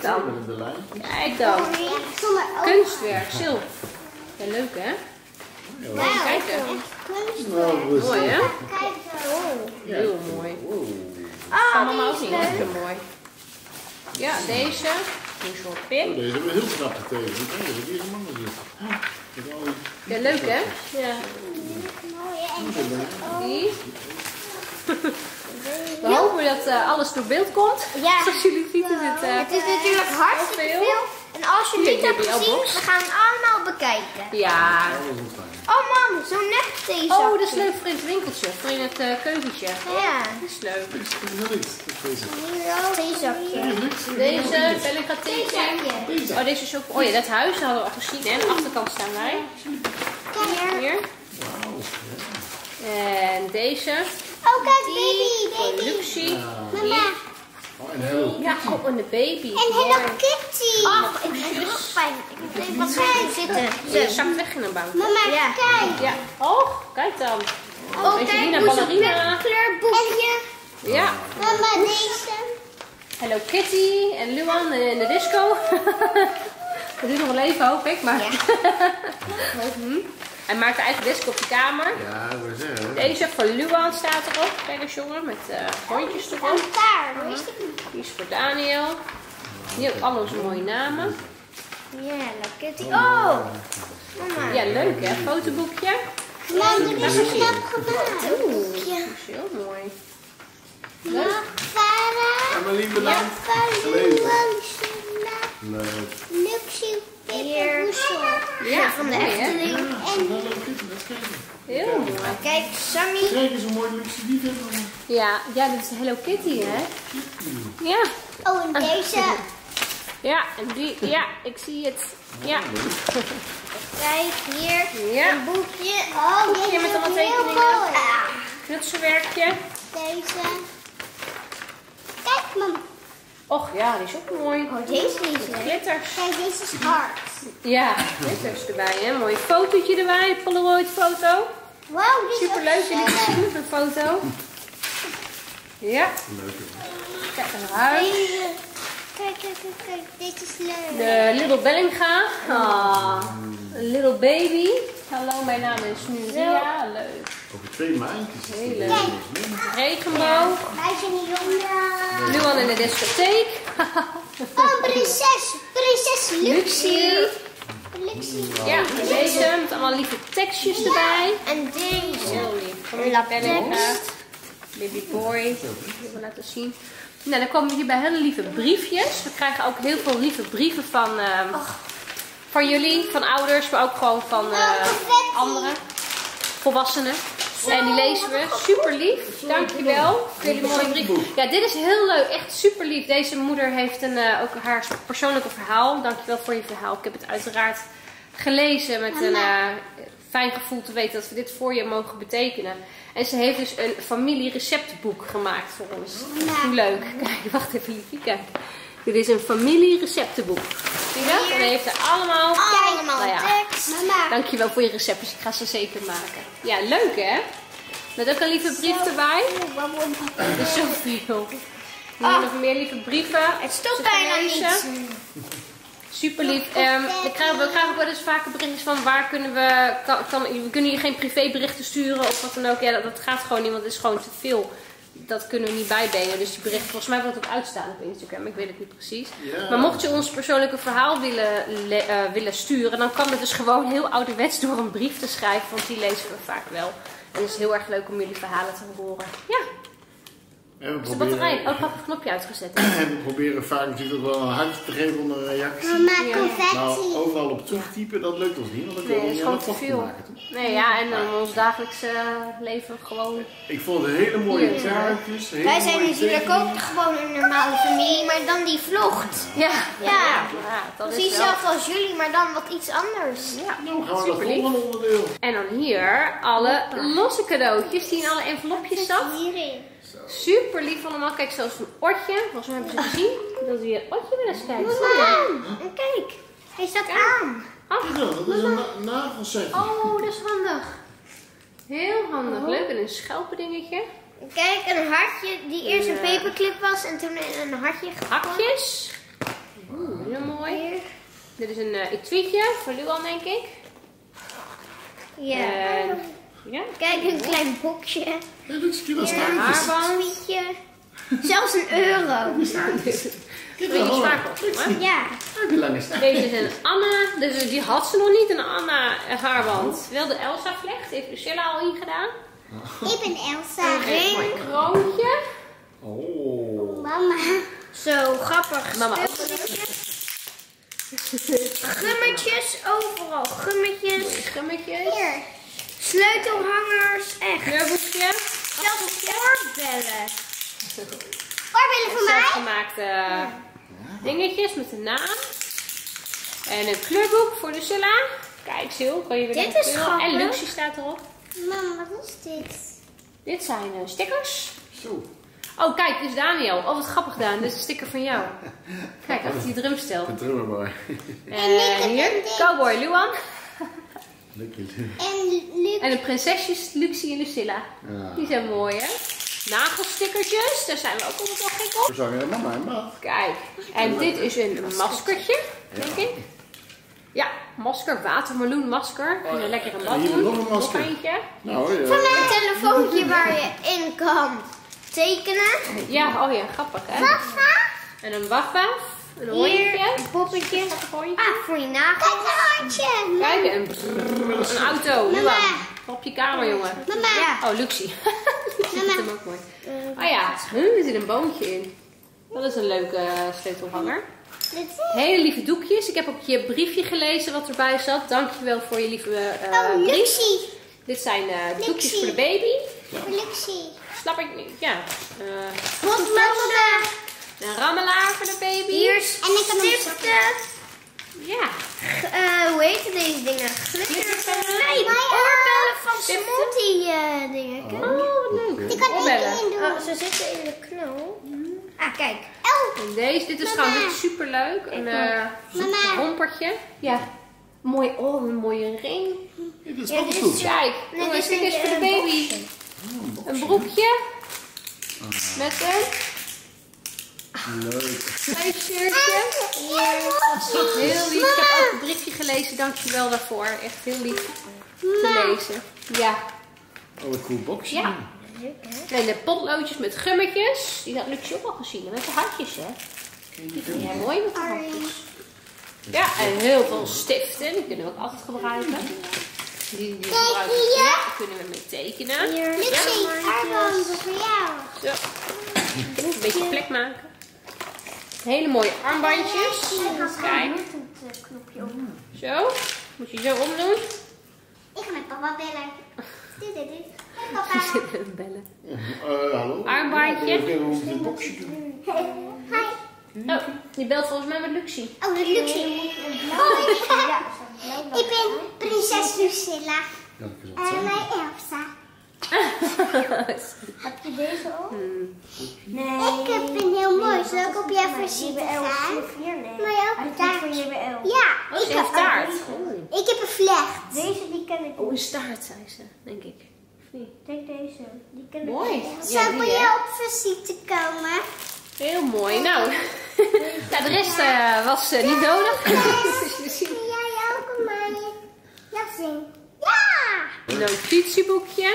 Kijk dan. Kijk dan. Kunstwerk, Sil. Ja, leuk hè? Ja, wow, kijken. Mooi hè? Heel mooi. Van mama ook niet. Heel mooi. Ja, deze. Pip. Deze hebben we heel knap getekend. Deze is een mannetje. Ja, leuk hè? Ja. Die. We hopen dat alles door beeld komt. Ja. Zoals jullie zien, het is natuurlijk hartstikke veel. En als je dit hebt gezien, we gaan het allemaal bekijken. Ja. Oh man, zo net deze. Oh, dat is leuk voor in het winkeltje, voor in het keukentje. Ja. Dat is leuk. Deze. Deze, Bellinga. Oh, deze is ook. Oh ja, dat huis hadden we al gezien. En de achterkant staan wij. Kijk hier. En deze. Oh kijk, baby. Luxie. Mama. Oh, en Hello Kitty. Ja, oh, en de baby. En Hello Kitty. Oh, ik heb rugpijn. Ik weet wat ze zitten. Ze zakt weg in een bank. Mama, kijk. Ja. Oh, kijk dan. Oh, kijk, ballerina. Kleurboekje. Ja. Mama, deze. Hello Kitty en Luan in de disco. Dat is nog wel even, hoop ik. Maar. Ja. Hij maakt eigen disco op de kamer. Ja, we zeggen. Deze van Luan staat erop. Kijk eens jongen, met hondjes erop. En daar, hoe is die? Die is voor Daniel. Die heeft allemaal mooie namen. Ja, leuk. Oh! Mama. Ja, leuk hè, fotoboekje. Ja, dit is een knap gemaakt. Oeh, ja. Dat is heel mooi. Leuk. Farah. Emmeline, bedankt. Leuk. Luxie. Hier. Ja, van de Efteling. Heel mooi. Kijk, Sammy. Kijk eens hoe mooi Luxie die heeft. Ja, dit is Hello Kitty, hè? Ja. Oh, en deze. Ja, en die. Ja, ik zie het. Ja. Kijk, hier. Ja. Een boekje. Oh, dit is allemaal tekeningen. Knutselwerkje. Deze. Kijk, mam. Och ja, die is ook mooi. Oh, deze is leuk. Glitters. Kijk, deze is hard. Ja, glitters erbij, hè. Mooi fotootje erbij, een Polaroid foto. Wow, dit superleuk, is leuk. Superleuk, een foto. Ja. Leuk. Kijk, een huis. Deze. Kijk, dit is leuk. De Little Bellinga. Oh, Little Baby. Hallo, mijn naam is Nuria. Leuk. Over 2 maandjes. Heel leuk. Regenboog. Meisje en jongen. Luan in de discotheek. Oh, prinses Luxie. Ja, en deze met allemaal lieve tekstjes erbij. En deze. Heel lief. Van Lilla Bellinga. Baby Boy. Die wil ik laten zien. Nou, dan komen we hier bij hele lieve briefjes. We krijgen ook heel veel lieve brieven van jullie, van ouders, maar ook gewoon van anderen, volwassenen. En die lezen we. Super lief. Dankjewel voor jullie mooie brief. Ja, dit is heel leuk. Echt super lief. Deze moeder heeft ook haar persoonlijke verhaal. Dankjewel voor je verhaal. Ik heb het uiteraard gelezen met een fijn gevoel te weten dat we dit voor je mogen betekenen. En ze heeft dus een familiereceptboek gemaakt voor ons. Hoe leuk. Kijk, wacht even, liefie. Kijk. Dit is een familiereceptenboek. Tina. En hij heeft er allemaal nou ja. Mama. Dankjewel voor je receptjes. Ik ga ze zeker maken. Ja, leuk hè? Met ook een lieve brief erbij. Er is zoveel. Nog meer lieve brieven. Het stopt bijna niet. Super lief. We krijgen ook wel eens vaker berichtjes van waar kunnen we... we kunnen hier geen privéberichten sturen of wat dan ook. Ja, dat gaat gewoon niet, want het is gewoon te veel. Dat kunnen we niet bijbenen. Dus die berichten, volgens mij wordt het uitstaan op Instagram. Ik weet het niet precies. Yeah. Maar mocht je ons persoonlijke verhaal willen sturen, dan kan het dus gewoon heel ouderwets door een brief te schrijven. Want die lezen we vaak wel. En het is heel erg leuk om jullie verhalen te horen. Ja. En we proberen... de batterij. Oh, ik had het knopje uitgezet. En we proberen vaak natuurlijk wel een handje te geven onder een reactie. Nou, overal op terugtypen, dat lukt ons niet. Want dan kunnen we niet aan de post maken. Nee, ja, en dan ons dagelijkse leven gewoon... Ik vond het hele mooie taartjes. Wij zijn natuurlijk ook gewoon een normale familie, maar dan die vlogt. Ja, dat is precies zelf als jullie, maar dan wat iets anders. Ja, dat is super lief. En dan hier alle losse cadeautjes die in alle envelopjes zat. Super lief allemaal. Kijk, zelfs een ortje. Volgens mij hebben ze gezien. Ik wil weer een ortje willen kijken. Mama, kijk. Hij staat aan. Ach, dat is een nagelsetje. Oh, dat is handig. Heel handig. Leuk. En een schelpendingetje. Kijk, een hartje die eerst een paperclip was en toen een hartje gehakken. Hakjes. Heel mooi. Hier. Dit is een etuietje voor Luan, denk ik. Ja. Ja. Kijk, een klein boekje. Een haarbandje. Zelfs €1. Een beetje zwaar. Ja. Deze is een Anna. Dus die had ze nog niet, een Anna haarband. Wel de Elsa vlecht. Heeft Lucilla al ingedaan. Ik ben Elsa. Een kroontje. Oh. Mama. Zo grappig. Mama. Gummetjes overal. Gummetjes. Hier. Sleutelhangers, echt. Kleurboekje. Zelfs oorbellen. Oorbellen voor mij. Zelfgemaakte dingetjes met een naam. En een kleurboek voor Lucilla. Kijk, Sil, kan je weer dit is grappig. En Luxie staat erop. Mam, wat is dit? Dit zijn stickers. Zo. Oh, kijk, dit is Daniel. Oh, wat grappig, Daan. Dit is een sticker van jou. Kijk, achter die drumstel. De drummerboy. En hier, Cowboy Luan. En de prinsesjes Luxie en Lucilla. Ja. Die zijn mooi, hè? Nagelstickertjes, daar zijn we ook altijd wel gek op. Kijk, en dit is een maskertje, denk ik. Ja, masker, watermeloenmasker. En een lekkere matloen. Nog eentje. Van een telefoontje waar je in kan tekenen. Ja, oh ja, grappig, hè? Waffa. En een waffa. Een hondje, een poppetje, voor je nagels. Kijk, een handje. Kijk, een auto. Mama. Op je kamer, jongen. Mama. Ja. Oh, Luxie. Luxie vindt hem ook mooi. Oh ja, er zit een boontje in. Dat is een leuke sleutelhanger. Hele lieve doekjes. Ik heb ook je briefje gelezen wat erbij zat. Dankjewel voor je lieve brief. Luxie. Dit zijn doekjes voor de baby. Voor Luxie. Snap ik niet. Ja. Een rammelaar voor de baby. Hier en ik heb ja. Hoe heten deze dingen? Glitterpellen. Nee, oorbellen van Snoopy dingen. Oh, wat leuk. Die kan ik in doen. Oh, ze zitten in de knol. Ah, kijk. En deze, dit is gewoon super leuk. Een rompertje. Ja. Mooi, oh, een mooie ring. Dit is ook goed. Kijk, dit is niks voor de baby. Een broekje. Met een... Leuk. Mijn shirtje. Heel lief. Ik heb ook een briefje gelezen. Dankjewel daarvoor. Echt heel lief te lezen. Ja. Oh, een cool boxje. Ja. En de potloodjes met gummetjes. Die had Luxie ook al gezien. Met de hartjes, hè. Die vind jij mooi met de hartjes. Ja, en heel veel stiften. Die kunnen we ook altijd gebruiken. Die gebruiken we. Ja, daar kunnen we mee tekenen. Luxie, armbanden voor jou. Zo. Ik moet een beetje plek maken. Hele mooie armbandjes. Kijk. Zo. Moet je zo omdoen. Ik ga met papa bellen. Dit. Papa. Ze zitten bellen. Hallo. Armbandje. Hi. Oh, je belt volgens mij met Luxie. Oh, met Luxie. Ik ben prinses Lucilla. En mij Elsa. Heb je deze ook? Nee. Ik heb een heel mooi. Zal ik op jouw visite gaan? Maar ook een taart. Ja, ik heb een taart. Ik heb een vlecht. Deze die ken ik. Oh, een staart, zei ze, denk ik. Kijk deze. Die ken ik. Mooi. Zal ik bij jou op visite komen? Heel mooi. Nou, ja, de rest was niet nodig. Kun jij ook een mooie jas in? Ja! Notitieboekje.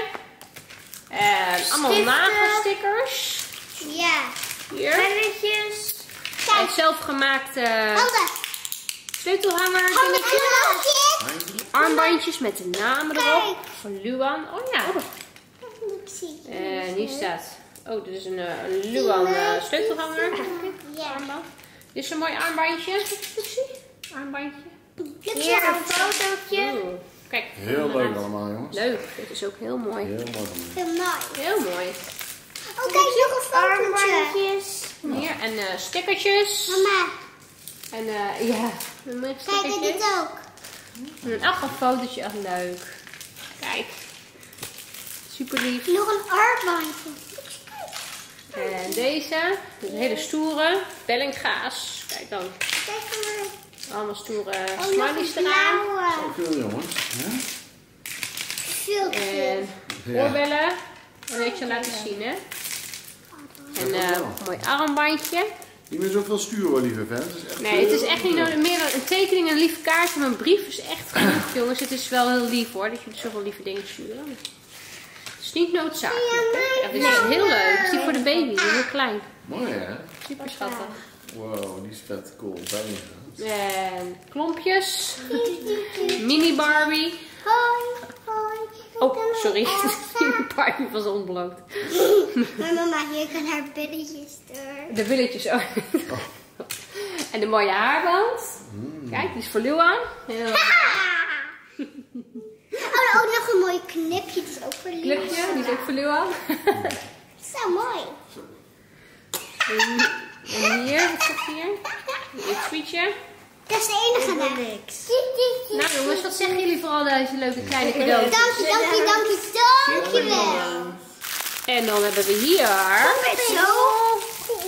Allemaal nagelstickers. Ja. Hier. Pennetjes. En zelfgemaakte sleutelhangers. Armbandjes met de naam erop. Van Luan. Oh ja. En hier staat... Oh, dit is een Luan sleutelhanger. Ja. Dit is een mooi armbandje. Armbandje. Hier een fotootje. Kijk. Heel leuk allemaal, jongens. Leuk. Dit is ook heel mooi. Heel mooi. Heel mooi. Heel mooi. Oh, kijk, nog een armbandjes. Hier, en stickertjes. Mama. En ja. Kijk, dit ook. Ach, een fotootje. Echt leuk. Kijk. Super lief. Nog een armbandje. En deze. Dit is een hele stoere. Bellinga's. Kijk dan. Kijk maar. Allemaal stoere smileys eraan. Zoveel jongens. Veel en oorbellen. Dat wil ik je laten zien, hè. En een mooi armbandje. Niet meer zoveel sturen, lieve fans. Nee, het is echt niet nodig. Meer dan een tekening, een lieve kaart en een brief is echt genoeg, jongens. Het is wel heel lief, hoor, dat jullie zoveel lieve dingen sturen. Het is niet noodzakelijk. Het is heel leuk. Het is voor de baby, heel klein. Mooi, hè? Super schattig. Wow, die is vet cool. En klompjes. Mini Barbie. Hoi, hoi. Oh, sorry. Mini Barbie was onbloot. Maar mama, je kan haar billetjes door. De billetjes ook. Oh. En de mooie haarband. Kijk, die is voor Luan. Oh, ook nog een mooi knipje. Die is ook voor Luan. Knipje, die is ook voor Luan. Zo mooi. En hier, wat zit hier? Een tweetje. Dat is de enige niks. Nou jongens, wat zeggen jullie voor al deze leuke kleine cadeautjes? Dankjewel. En dan hebben we hier...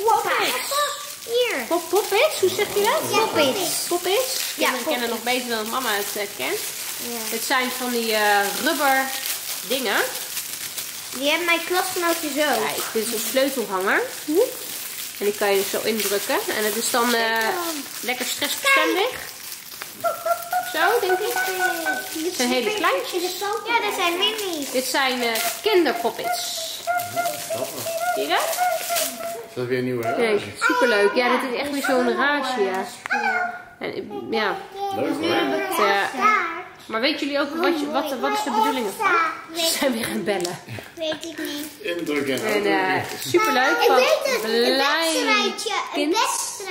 Poppets. Hier. Poppets? Hoe zeg je dat? Poppets. Poppets? Ja, we kennen nog beter dan mama het kent. Het zijn van die rubber dingen. Die hebben mijn klasgenootje zo. Kijk, dit is een sleutelhanger. En die kan je zo indrukken. En het is dan lekker stressbestendig. Zo, denk ik. Het zijn hele kleintjes. Ja, dat zijn minis. Dit zijn kinderpoppets. Zie je dat? Is dat weer een nieuwe raadje? Nee, superleuk. Ja, dit is echt weer zo'n raadje. Ja. En, ja. Leuk hoor. Maar weten jullie ook wat is de bedoeling ervan? Ze zijn weer gaan bellen. Weet ik niet. Indrukken. En superleuk van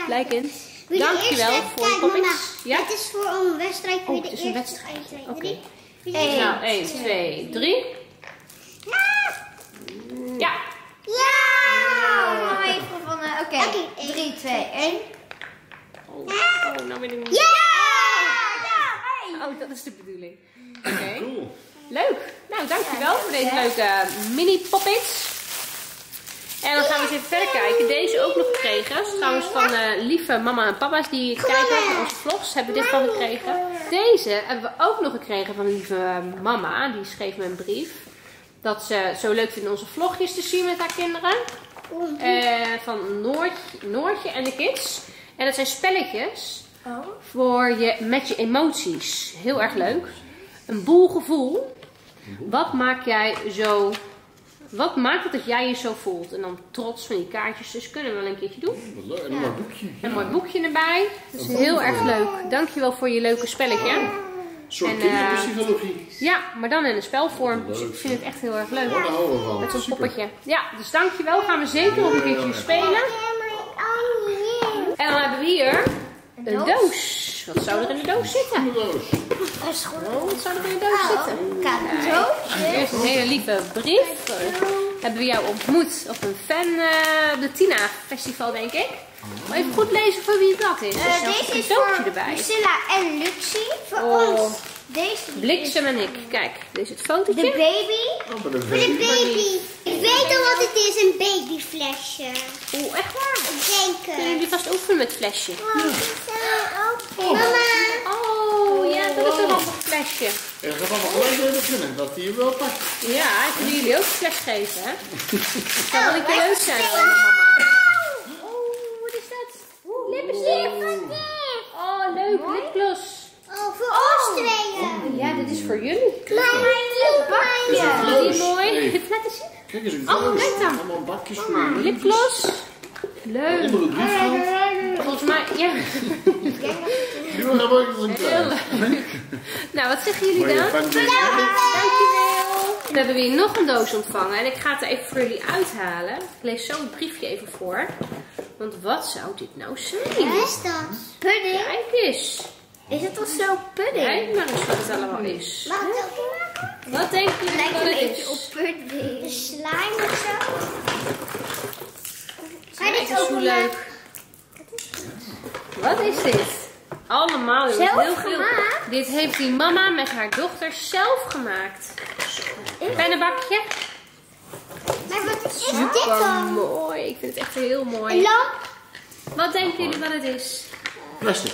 Blijkind. Dankjewel voor de comments. Ja? Het is voor een wedstrijd. Oh, het is een wedstrijd. Oké. Nou, 1, 2, 3. Ja. Ja. Even van, oké. 3, 2, 1. Oh, nou ben ik niet. Oh, dat is de bedoeling. Okay. Cool. Leuk. Nou, dankjewel voor deze leuke mini-poppets. En dan gaan we eens even verder kijken. Deze ook nog gekregen. Trouwens van lieve mama en papa's die kijken naar onze vlogs. Hebben we dit van gekregen. Deze hebben we ook nog gekregen van lieve mama. Die schreef me een brief. Dat ze het zo leuk vinden onze vlogjes te zien met haar kinderen. Van Noortje en de kids. En dat zijn spelletjes. Voor je, met je emoties. Heel erg leuk. Een boel gevoel. Wat maakt het dat jij je zo voelt? En dan trots van die kaartjes. Dus kunnen we wel een keertje doen. Ja. Een mooi boekje. Een mooi boekje erbij. Dat is heel erg leuk. Dankjewel voor je leuke spelletje. Een soort kinderpsychologie. Ja, maar dan in een spelvorm. Dus ik vind het echt heel erg leuk. Ja. Met zo'n poppetje. Ja, dus dankjewel. Gaan we zeker nog een keertje spelen. En dan hebben we hier... Een doos. Wat zou er in de doos zitten? Wat zou er in de doos zitten? Kijk. Eerst een hele lieve brief. Hebben we jou ontmoet op een fan op de Tina Festival, denk ik. Maar even goed lezen voor wie dat is. Er is een doosje erbij. Lucilla en Luxie voor ons. Deze Bliksem en ik. Kijk, dit is het fotootje. De baby. Oh, de baby. Ik weet al wat het is, een babyflesje. Oeh, echt waar? Ik denk het. Kunnen jullie vast oefenen met flesje? Oh, ja. Mama. Oh, ja, dat is een handig flesje. Ik ga allemaal gelijk mee beginnen, dat die je wel pakt. Ja, ik wil jullie ook een fles geven, hè? Dat kan wel een keer leuk zijn, mama. Oh, wat is dat? Lippenstift. Oh, leuk, lipgloss. Oh, voor ons tweeën. Ja, dit is voor jullie. Kleine bakjes. Is die mooi? Nee. Laat eens zien. Kijk eens, een doos. Oh, kijk dan. Allemaal bakjes voor jullie. Lipgloss. Leuk. Onder de brief. Volgens mij, ja. Nu gaan we even een klein. Nou, wat zeggen jullie dan? Dankjewel. We hebben weer nog een doos ontvangen. En ik ga het er even voor jullie uithalen. Ik lees zo een briefje even voor. Want wat zou dit nou zijn? Wat is dat? Pudding. Kijk eens. Is het al zo pudding? Kijk maar eens wat het allemaal is. Mag ik het openmaken? Wat denk je dat het is? Lijkt een beetje op pudding. Een slime of zo. Ga dit openmaken. Wat is dit? Allemaal heel veel. Dit heeft die mama met haar dochter zelf gemaakt. Kleine bakje. Maar wat is dit dan? Mooi. Ik vind het echt heel mooi. Een lamp. Wat denken jullie wat het is? Plastic.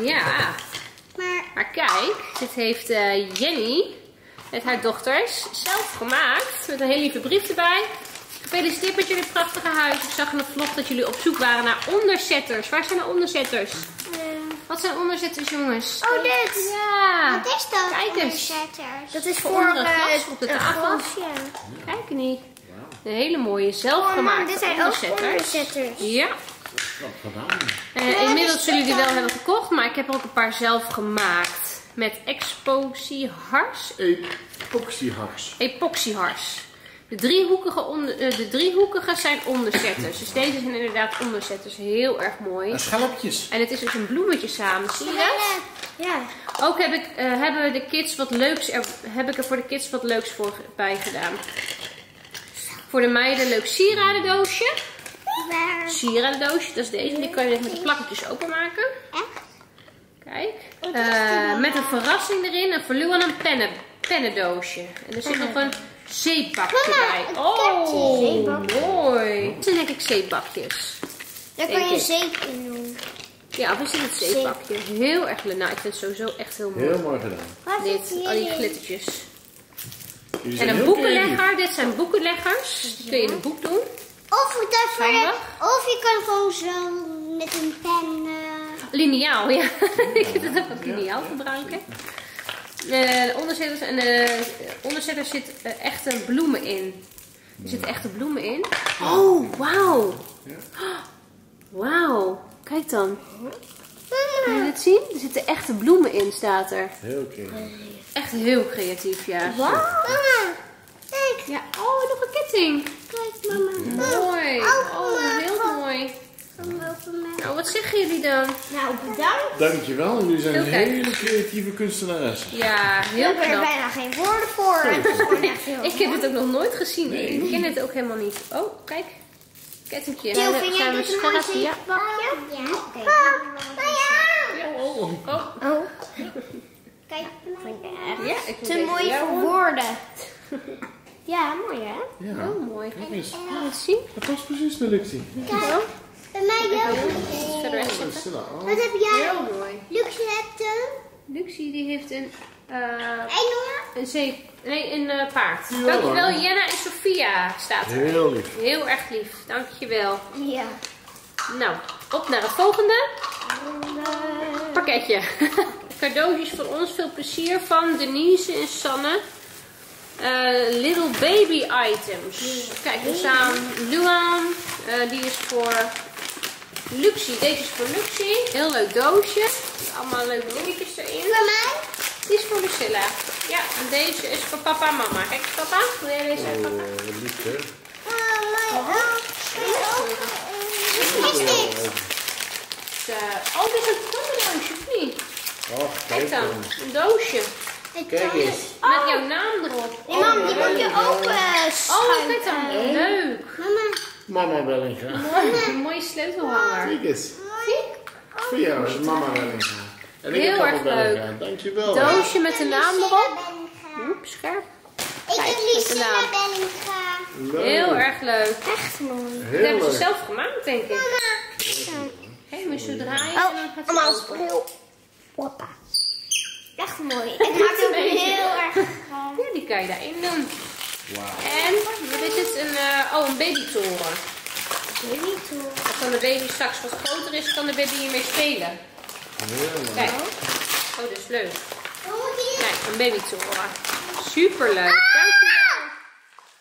Ja, maar kijk, dit heeft Jenny met haar dochters zelf gemaakt. Met een hele lieve brief erbij. Gefeliciteerd met jullie prachtige huis. Ik zag in de vlog dat jullie op zoek waren naar onderzetters. Waar zijn de onderzetters? Wat zijn onderzetters, jongens? Oh, dit! Ja! Wat is dat? Kijk eens. Dat is voor een glas op de tafel. Kijk niet. Een hele mooie zelfgemaakte onderzetters. Ja. Inmiddels zullen jullie wel hebben gekocht, maar ik heb er ook een paar zelf gemaakt. Met epoxyhars. Epoxyhars. De driehoekige zijn onderzetters. Dus deze zijn inderdaad onderzetters. Heel erg mooi. En schelpjes. En het is dus een bloemetje samen. Zie je dat? Ja. Ook heb ik er voor de kids wat leuks bij gedaan. Voor de meiden leuk sieradendoosje. Sieradendoosje, dat is deze. Die kan je met de plakketjes openmaken. Echt? Kijk. Met een verrassing erin. En voor Luan een pennendoosje. En er zit nog een zeepbakje bij. Oh, mooi. Dit zijn denk ik zeepbakjes. Daar kan je zeep in doen. Ja, of is dit het zeepbakje? Heel erg leuk. Nou, ik vind het sowieso echt heel mooi. Heel mooi gedaan. Dit, al die glittertjes. En een boekenlegger. Dit zijn boekenleggers. Die kun je in een boek doen. Of je kan gewoon zo met een pen... Lineaal, ja. Ik heb het ook lineaal gebruiken. De onderzetter zit echte bloemen in. Er zitten echte bloemen in. Oh, wauw. Wauw. Kijk dan. Kun je dit zien? Er zitten echte bloemen in, staat er. Heel creatief. Echt heel creatief, ja. Wauw. Kijk. Ja, oh, nog een ketting. Kijk, mama. Mooi. Oh, heel mooi. Nou, wat zeggen jullie dan? Nou, bedankt. Dankjewel. Jullie zijn een hele creatieve kunstenares. Ja, heel knap. Ik heb er bijna geen woorden voor. Ik heb het ook nog nooit gezien. Nee. Ik ken het ook helemaal niet. Oh, kijk. Kettingtje. Wil jij dit een mooi zeepbakje? Ja. Oh. Kijk. Ja, te mooi voor woorden. Ja, mooi hè? Ja. Oh, mooi. Kijk eens. Zien? Dat past precies naar Luxie. Kijk, bij mij ook. Wat heb jij? Heel mooi. Luxie heeft een... Luxie die heeft een... een zeep. Nee, een paard. Ja, dankjewel Jenna en Sophia staat er. Heel lief. Heel erg lief. Dankjewel. Ja. Nou, op naar het volgende. Pakketje. Cadeautjes voor ons. Veel plezier van Denise en Sanne. Little baby items. Kijk, we staan Luan. Die is voor Luxie. Deze is voor Luxie. Heel leuk doosje. Allemaal leuke dingetjes erin. Voor mij? Die is voor Lucilla. Ja, en deze is voor papa en mama. Kijk, papa. Wil jij deze aan papa? Liefde. Wat is dit? Oh, dit is een doosje, of niet? Kijk dan, een doosje. Kijk eens. Met jouw naam erop. Oh, mam, die moet je open. Oh, kijk dan. Leuk. Mama Bellinga. Mooi, een mooie sleutelhanger. Kijk eens. Voor jou is mama Bellinga. En ik heel erg leuk. Dankjewel. Doosje met de naam erop. Oeps, scherp. Ik ben Lucilla Bellinga. Heel erg leuk. Echt mooi. Dat hebben ze zelf gemaakt, denk ik. Mama. Hé, moet je draaien. Oh, allemaal als bril. Hoppa. Echt mooi. Ik maak hem heel erg graag. Ja, die kan je daarin doen. Wow. En wat is het? Een babytoren. Babytoren. Als dan de baby straks wat groter is, kan de baby hiermee spelen. Heerlijk. Kijk. Oh, dat is leuk. Kijk, een babytoren. Superleuk. Dankjewel.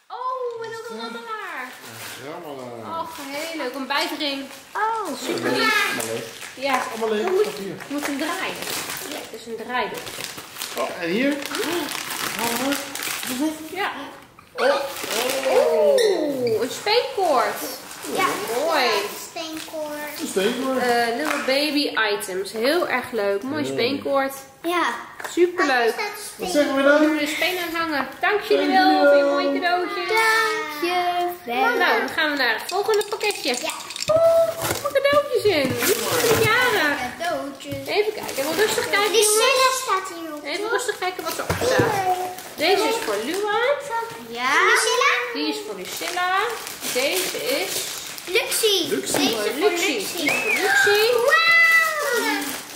Oh, wat een rammelaar. Oh, heel leuk. Een bijtring. Oh, superleuk. Ja. Allemaal leuk. Je moet hem draaien. Ja, het is een draaidoekje. Oh, en hier? Ja. Oh, een speenkoord. Ja, mooi. Speenkoord. Een speenkoord. Little baby items. Heel erg leuk. Mooi speenkoord. Ja. Superleuk. Wat zeggen we dan? We doen de speen aan hangen. Dank jullie wel voor je mooie cadeautjes. Dank je wel. Nou, dan gaan we naar het volgende pakketje. Ja. Oeh, wat cadeautjes in. Jaren. Cadeautjes. Even kijken. Even rustig kijken. Die Lucilla staat hierop. Even rustig kijken wat erop staat. Deze is voor Luan. Ja. Die is voor Lucilla. Deze is... Luxie. Deze voor Luxie. Die is voor Luxie. Wauw.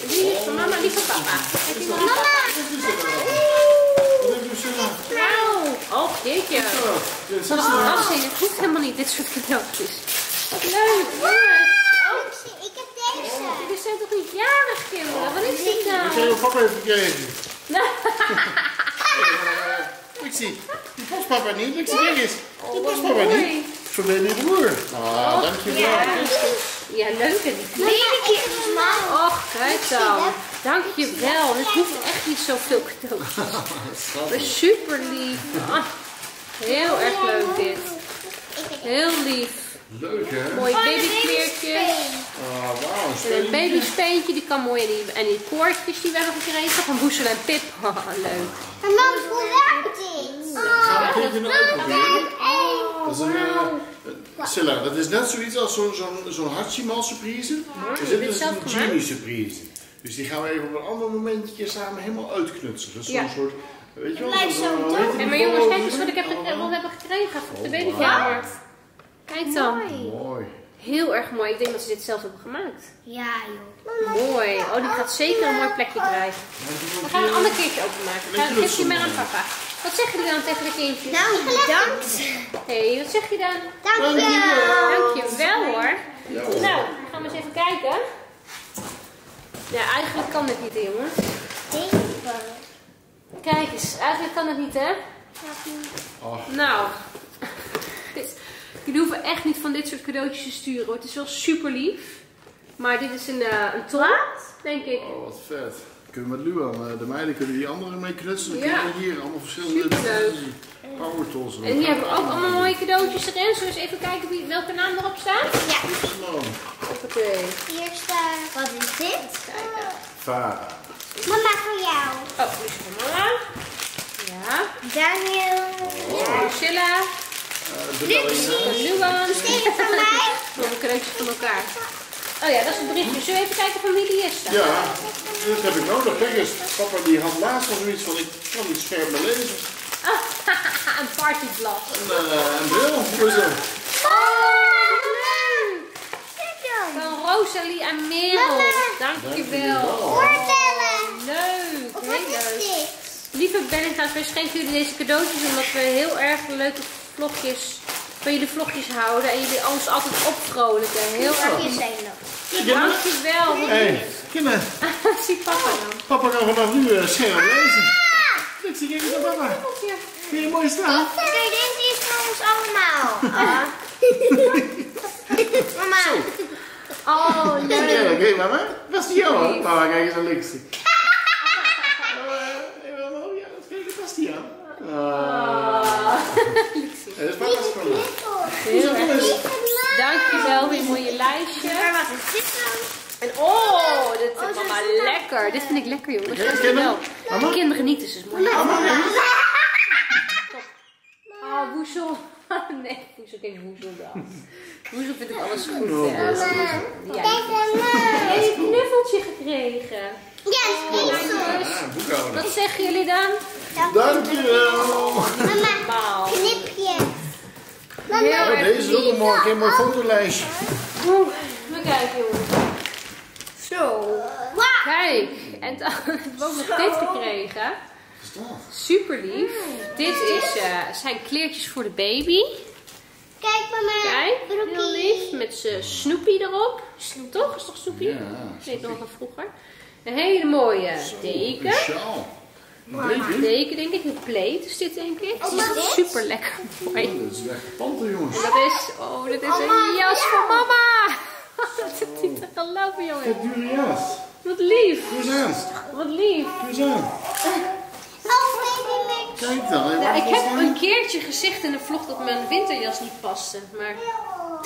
Die is voor mama, die voor papa. Kijk die mama. Wauw. Oh, jeetje. Dat is helemaal niet dit soort cadeautjes. Wat leuk. Luxie, ik heb deze. Jullie zijn toch niet jarig, kinderen? Wat is dit nou? Ik heb je papa even gekregen. Luxie, die past papa niet. Luxie, kijk eens. Die past papa niet. Voor baby broer. Ah, dankjewel. Ja, leuk en die kleine. Och, kijk dan. Dankjewel. Dit hoeft echt niet zoveel cadeautjes. Super lief. Heel erg leuk dit. Heel lief. Leuk hè? Mooi babykleertjes. Oh, wow, en een babyspeentje, die kan mooi en die koordjes die we hebben gekregen van Woezel en Pip. Oh, leuk. En mam, hoe ruikt dit? Ga ik even proberen? Silla, dat is net zoiets als zo'n Hachimal surprise. Er zit dus een Genie surprise. Dus die gaan we even op een ander momentje samen helemaal uitknutselen. Dat is zo'n soort... Weet je wel? Blijf zo toch? Maar jongens, kijk eens wat ik heb gekregen op de babykamer. Kijk dan. Mooi. Heel erg mooi. Ik denk dat ze dit zelf hebben gemaakt. Ja joh. Mooi. Oh, die gaat zeker een mooi plekje krijgen. We gaan een ander keertje openmaken. We gaan een kusje met aan papa. Wat zeg je dan tegen de kindjes? Nou, bedankt. Hé, wat zeg je dan? Dankjewel. Dankjewel hoor. Nou, dan gaan we eens even kijken. Ja, eigenlijk kan dit niet hè, jongens. Kijk eens, eigenlijk kan het niet hè? Nou. Jullie hoeven echt niet van dit soort cadeautjes te sturen hoor. Het is wel super lief. Maar dit is een tomaat, denk ik. Oh, wat vet. Kunnen we met Luan, de meiden kunnen die anderen mee knutselen. Dan kunnen we hier allemaal verschillende powertools. En hier hebben we ook allemaal mooie cadeautjes erin. Zullen we eens even kijken welke naam erop staat? Ja. Hoppakee. Hier staat... Wat is dit? Kijk. Vara. Mama, voor jou. Oh, die is voor mama. Ja. Daniel. Ja. Lucilla. Luxie, Luan, stenen van mij. Een kruisje van elkaar. Oh ja, dat is het briefje. Zullen we even kijken van wie die is dan? Ja, dat heb ik nodig. Kijk eens, papa die had laatst nog zoiets van, ik kan niet scherp meer lezen. Oh, een partyblad. Een bril, Woezel. Oh, leuk. Kijk dan. Van Rosalie en Merel. Dankjewel. Voortellen. Leuk, heel leuk. Lieve Bellinga's, we schenken jullie deze cadeautjes omdat we heel erg leuke vlogjes, van jullie vlogjes houden en jullie ons altijd opvrolijken. Heel erg dankjewel. Hé, kinderen. Zie papa dan. Papa kan vanaf nu scherm lezen. Ik zie kijk eens naar papa. Vind je mooi staan? Kijk, dit is voor ons allemaal. Mama. Oh, leuk. Hé mama, dat is jou hoor. Papa, kijk eens naar Luxie. Dat is die aan. Dat is papa's spullen. Heel erg. Dankjewel, weer mooie lijstje. En oh, dit is mama lekker. Dit vind ik lekker jongens. Dankjewel. De kinderen genieten, dus is mooi. Mama, Woezel. Nee, Woezel heeft Woezel dan. Woezel vindt het alles goed. No, hè? Ja. Kijk, mama. Heeft een knuffeltje gekregen. Ja, knuffeltje. Wat zeggen jullie dan? Dankjewel. Mama, knipje. Mama. Ja, deze is ook een mooi, mooi fotolijstje. Oeh, we kijken jongens. Zo. Kijk, en het hebben we dit gekregen. Super lief. Dit is, zijn kleertjes voor de baby. Kijk mama. Kijk, heel lief. Met zijn Snoopy erop. Toch? Is toch Snoopy? Ja, ik weet nog van vroeger. Een hele mooie deken. Een deken denk ik. Een pleet is dit denk ik. Het is super lekker mooi. Dat is echt panten jongens. Dat is, oh dit is een jas van mama. Dat ziet er gaan lopen jongens. Dat is een jas. Wat lief. Wat lief. Kijk dan, nou, ik heb een keertje gezegd in de vlog dat mijn winterjas niet paste, maar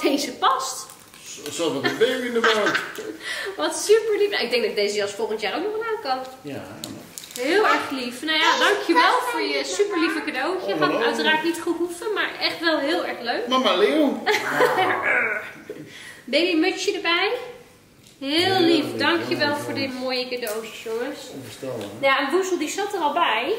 deze past. Zo wat een baby in de buik. Wat super lief. Ik denk dat ik deze jas volgend jaar ook nog aan kan. Ja. Heel erg lief. Nou ja, dankjewel voor je super lieve cadeautje. Gaat het uiteraard niet goed hoeven, maar echt wel heel erg leuk. Mama Leeuw. Baby mutsje erbij. Heel lief. Dankjewel voor dit mooie cadeautjes jongens. Ja, en Woezel die zat er al bij.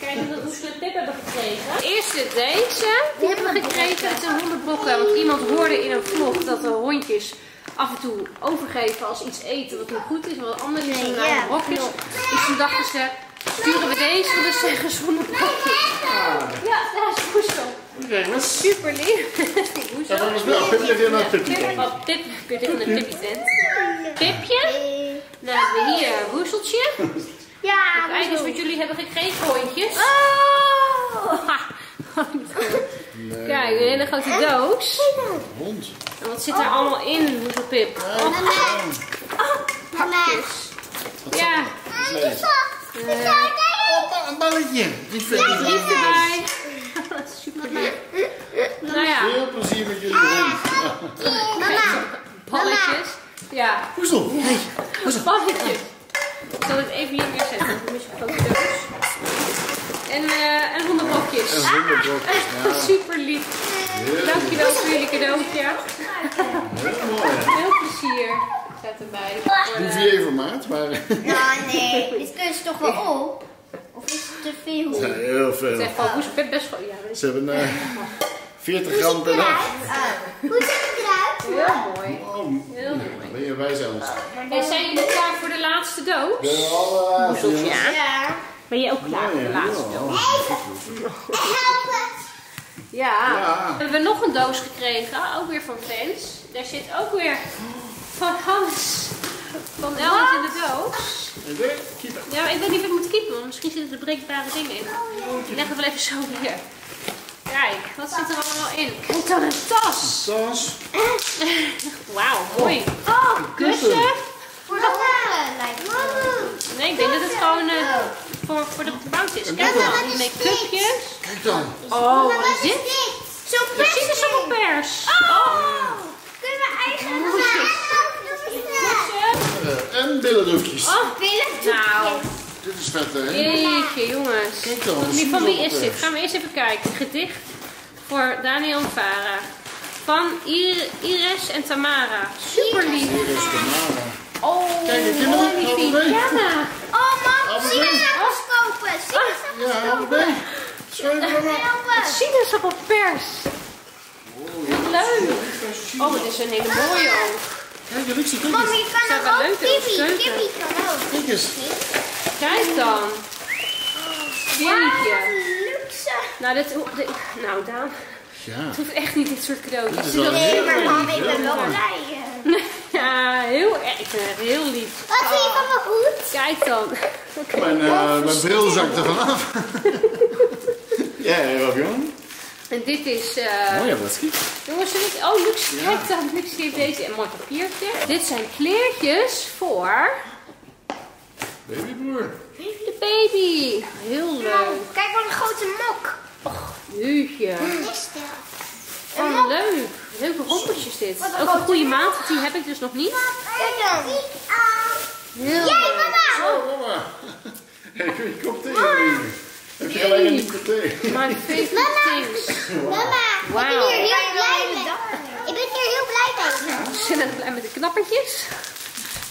Kijken dat we een tip hebben gekregen. Eerst deze. Die hebben we gekregen uit een hondenbrokken. Want iemand hoorde in een vlog dat de hondjes af en toe overgeven als iets eten wat niet goed is. Wat anders is dan naar brokjes. Dus toen dachten ze, sturen we deze, want dus zijn gezonde brokjes. Ja, dat is Woezel. Oké, super lief. Woezel. Ja, nou, Pipje weer naar Pipje. Pip, kun je dit naar Pipje tent? Pipje. Dan hebben we hier een Woezeltje. Ja, kijk eens wat jullie hebben gekregen, hondjes. Oh! Nee. Kijk, een hele grote doos. Hond. En wat zit daar allemaal in, hoeveel Pip? Oh, pakjes. Ja. Een balletje. Die vind ik erbij. Super leuk. Nou ja. Veel plezier met jullie hond. Mama. Balletjes. Ja. Woezel. Balletjes. Ik zal het even hier neerzetten, want ik mis een grote doos. En hondenbrokjes. En hondenbrokjes, ja. Super lief. Dankjewel voor jullie cadeautje. Heel mooi. Veel plezier. Zet erbij. Hoef je even maat, maar... Nou nee, dit kun je toch wel op? Of is het te veel? Ja, heel veel. Het is echt wel Woezel, best wel... Ja, ze hebben 40 gram per dag. Hoe ziet het eruit? Heel mooi. Heel mooi. Ja, wij zijn ons. En zijn jullie klaar voor de laatste doos? De ja. Ben je ook klaar voor de laatste doos? Helpen! Ja. We hebben nog een doos gekregen, ook weer van fans. Daar zit ook weer van Hans. Van Elvis in de doos. Ja, ik weet niet of ik moet kiepen, want misschien zitten er breekbare dingen in. Ik leg het wel even zo neer. Kijk, wat zit er allemaal in? En dan een tas! Een tas! Wauw, mooi! Oh, kussen! Voor de haren lijkt het. Nee, ik denk dat het gewoon voor de gebouwd is. Kijk dan, die make-upjes. Kijk dan! Oh, wat is dit? Zo'n pers! Er zit zo'n pers! Oh! Kunnen we eigen kussen! En billendoekjes! Oh, billendoekjes! Dit is vet, hè? Jeetje, jongens. Kijk dan. Van wie is dit? Gaan we eerst even kijken. Gedicht voor Daniel en Farah. Van Iris en Tamara. Super lief. Iris en Tamara. Oh, kijk, ik heb oh, mam, sinaasappels kopen. Sinaasappels kopen. Sinaasappelpers. Wat leuk. Oh, dit is een hele mooie ook. Kijk, de Luxie, kijk eens. Mam, je kan ook kippie kan ook. Kijk eens. Kijk dan! Jeetje! Nou, nou Daan, het hoeft echt niet dit soort cadeautjes. Nee, maar mam, ik ben wel blij. Ja, heel erg. Ik ben heel lief. Wat vind je allemaal goed? Kijk dan. Mijn bril zakt er vanaf. Ja, heel jong. En dit is... mooi, wat goed. Jongens, oh, Luxie, kijk dan. Luxie heeft deze en mooi papiertje. Dit zijn kleertjes voor... Babybroer. De baby. Heel leuk. Kijk wat een grote mok. Och, jeetje. Wat is dit? Oh, leuk. Leuke rompertjes dit. Ook een goede maat, want die heb ik dus nog niet. Kijk dan. Jij, mama. Zo, mama. Hey, kom thee. Heb je alleen een kopje thee? My favorite things. Mama. Wow. Ik ben hier heel blij mee. Ik ben hier heel blij mee. Ja, we zijn blij met de knappertjes.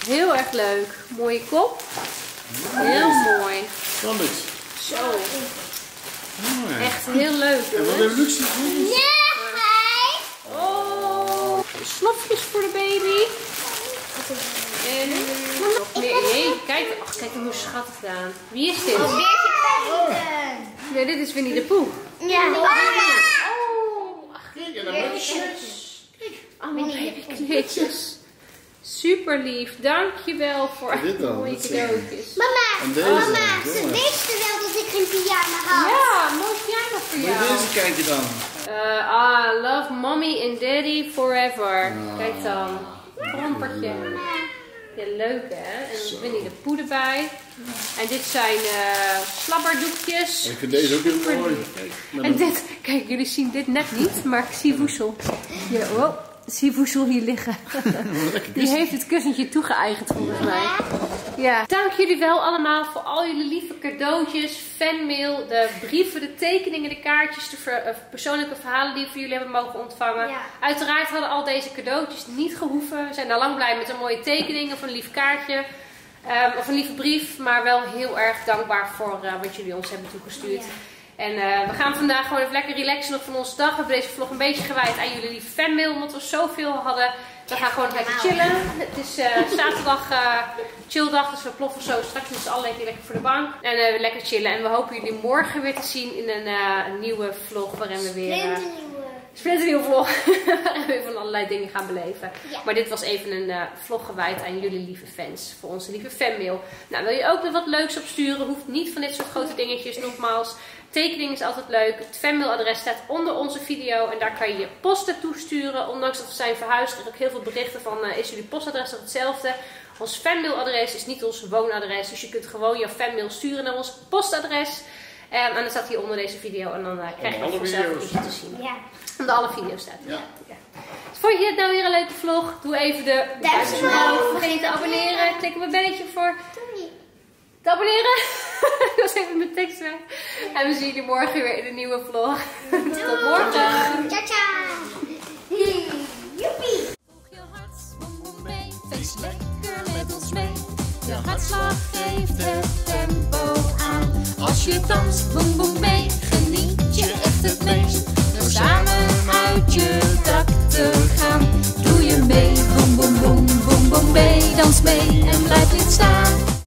Heel erg leuk. Mooie kop. Heel mooi. Spannend. Zo. Mooi. Echt heel leuk. En wat een luxe doen. Oh. Slofjes voor de baby. En nog meer. Nee, kijk. Ach, kijk hoe schattig gedaan. Wie is dit? Oh, nee, dit is Winnie de Poe. Ja. Oh. Ach, kijk, en dan kleedjes. Kijk. Allemaal leuke kleedjes. Super lief, dankjewel voor alle mooie cadeautjes. Mama, ze wisten wel dat ik geen pyjama had. Ja, mooi pyjama voor jou. Moet je deze kijken dan. I love mommy and daddy forever. Oh. Kijk dan, pampertje. Ja, leuk hè. En Winnie de Poe erbij. En dit zijn slabberdoekjes. Ik vind deze ook heel mooi. En dit, kijk, jullie zien dit net niet, maar ik zie Woezel. Ja, wow. Zie Woezel hier liggen. Die heeft het kussentje toegeëigend volgens mij. Ja. Dank jullie wel allemaal voor al jullie lieve cadeautjes, fanmail, de brieven, de tekeningen, de kaartjes, de persoonlijke verhalen die we voor jullie hebben mogen ontvangen. Ja. Uiteraard hadden al deze cadeautjes niet gehoeven. We zijn al lang blij met een mooie tekening of een lief kaartje. Of een lieve brief. Maar wel heel erg dankbaar voor wat jullie ons hebben toegestuurd. Ja. En we gaan vandaag gewoon even lekker relaxen nog van onze dag. We hebben deze vlog een beetje gewijd aan jullie lieve fanmail, omdat we zoveel hadden. We gaan gewoon lekker chillen. Het is zaterdag chilldag, dus we ploffen zo straks met z'n allen lekker voor de bank. En lekker chillen. En we hopen jullie morgen weer te zien in een nieuwe vlog waarin we weer... Splinternieuwe vlog. Waarin we weer van allerlei dingen gaan beleven. Ja. Maar dit was even een vlog gewijd aan jullie lieve fans. Voor onze lieve fanmail. Nou, wil je ook weer wat leuks opsturen? Hoeft niet van dit soort grote dingetjes, nogmaals. Tekening is altijd leuk. Het fanmailadres staat onder onze video. En daar kan je je post naartoe sturen. Ondanks dat we zijn verhuisd. Er zijn ook heel veel berichten van is jullie postadres nog hetzelfde. Ons fanmailadres is niet ons woonadres. Dus je kunt gewoon je fanmail sturen naar ons postadres. En dat staat hier onder deze video. En dan krijg je nog vanzelf een beetje te zien. Ja. Onder alle video's staat. Ja. Ja. Dus vond je dit nou weer een leuke vlog? Doe even de duimpjes omhoog. Vergeet niet te abonneren. Klik op mijn belletje voor te abonneren. Ik was even mijn tekst weg. En we zien jullie morgen weer in een nieuwe vlog. Doei. Tot morgen. Ciao, ciao. Joepie. Volg je hartsprong mee. Feest lekker met ons mee. Je hartslag geeft het tempo aan. Als je danst, boem boem mee.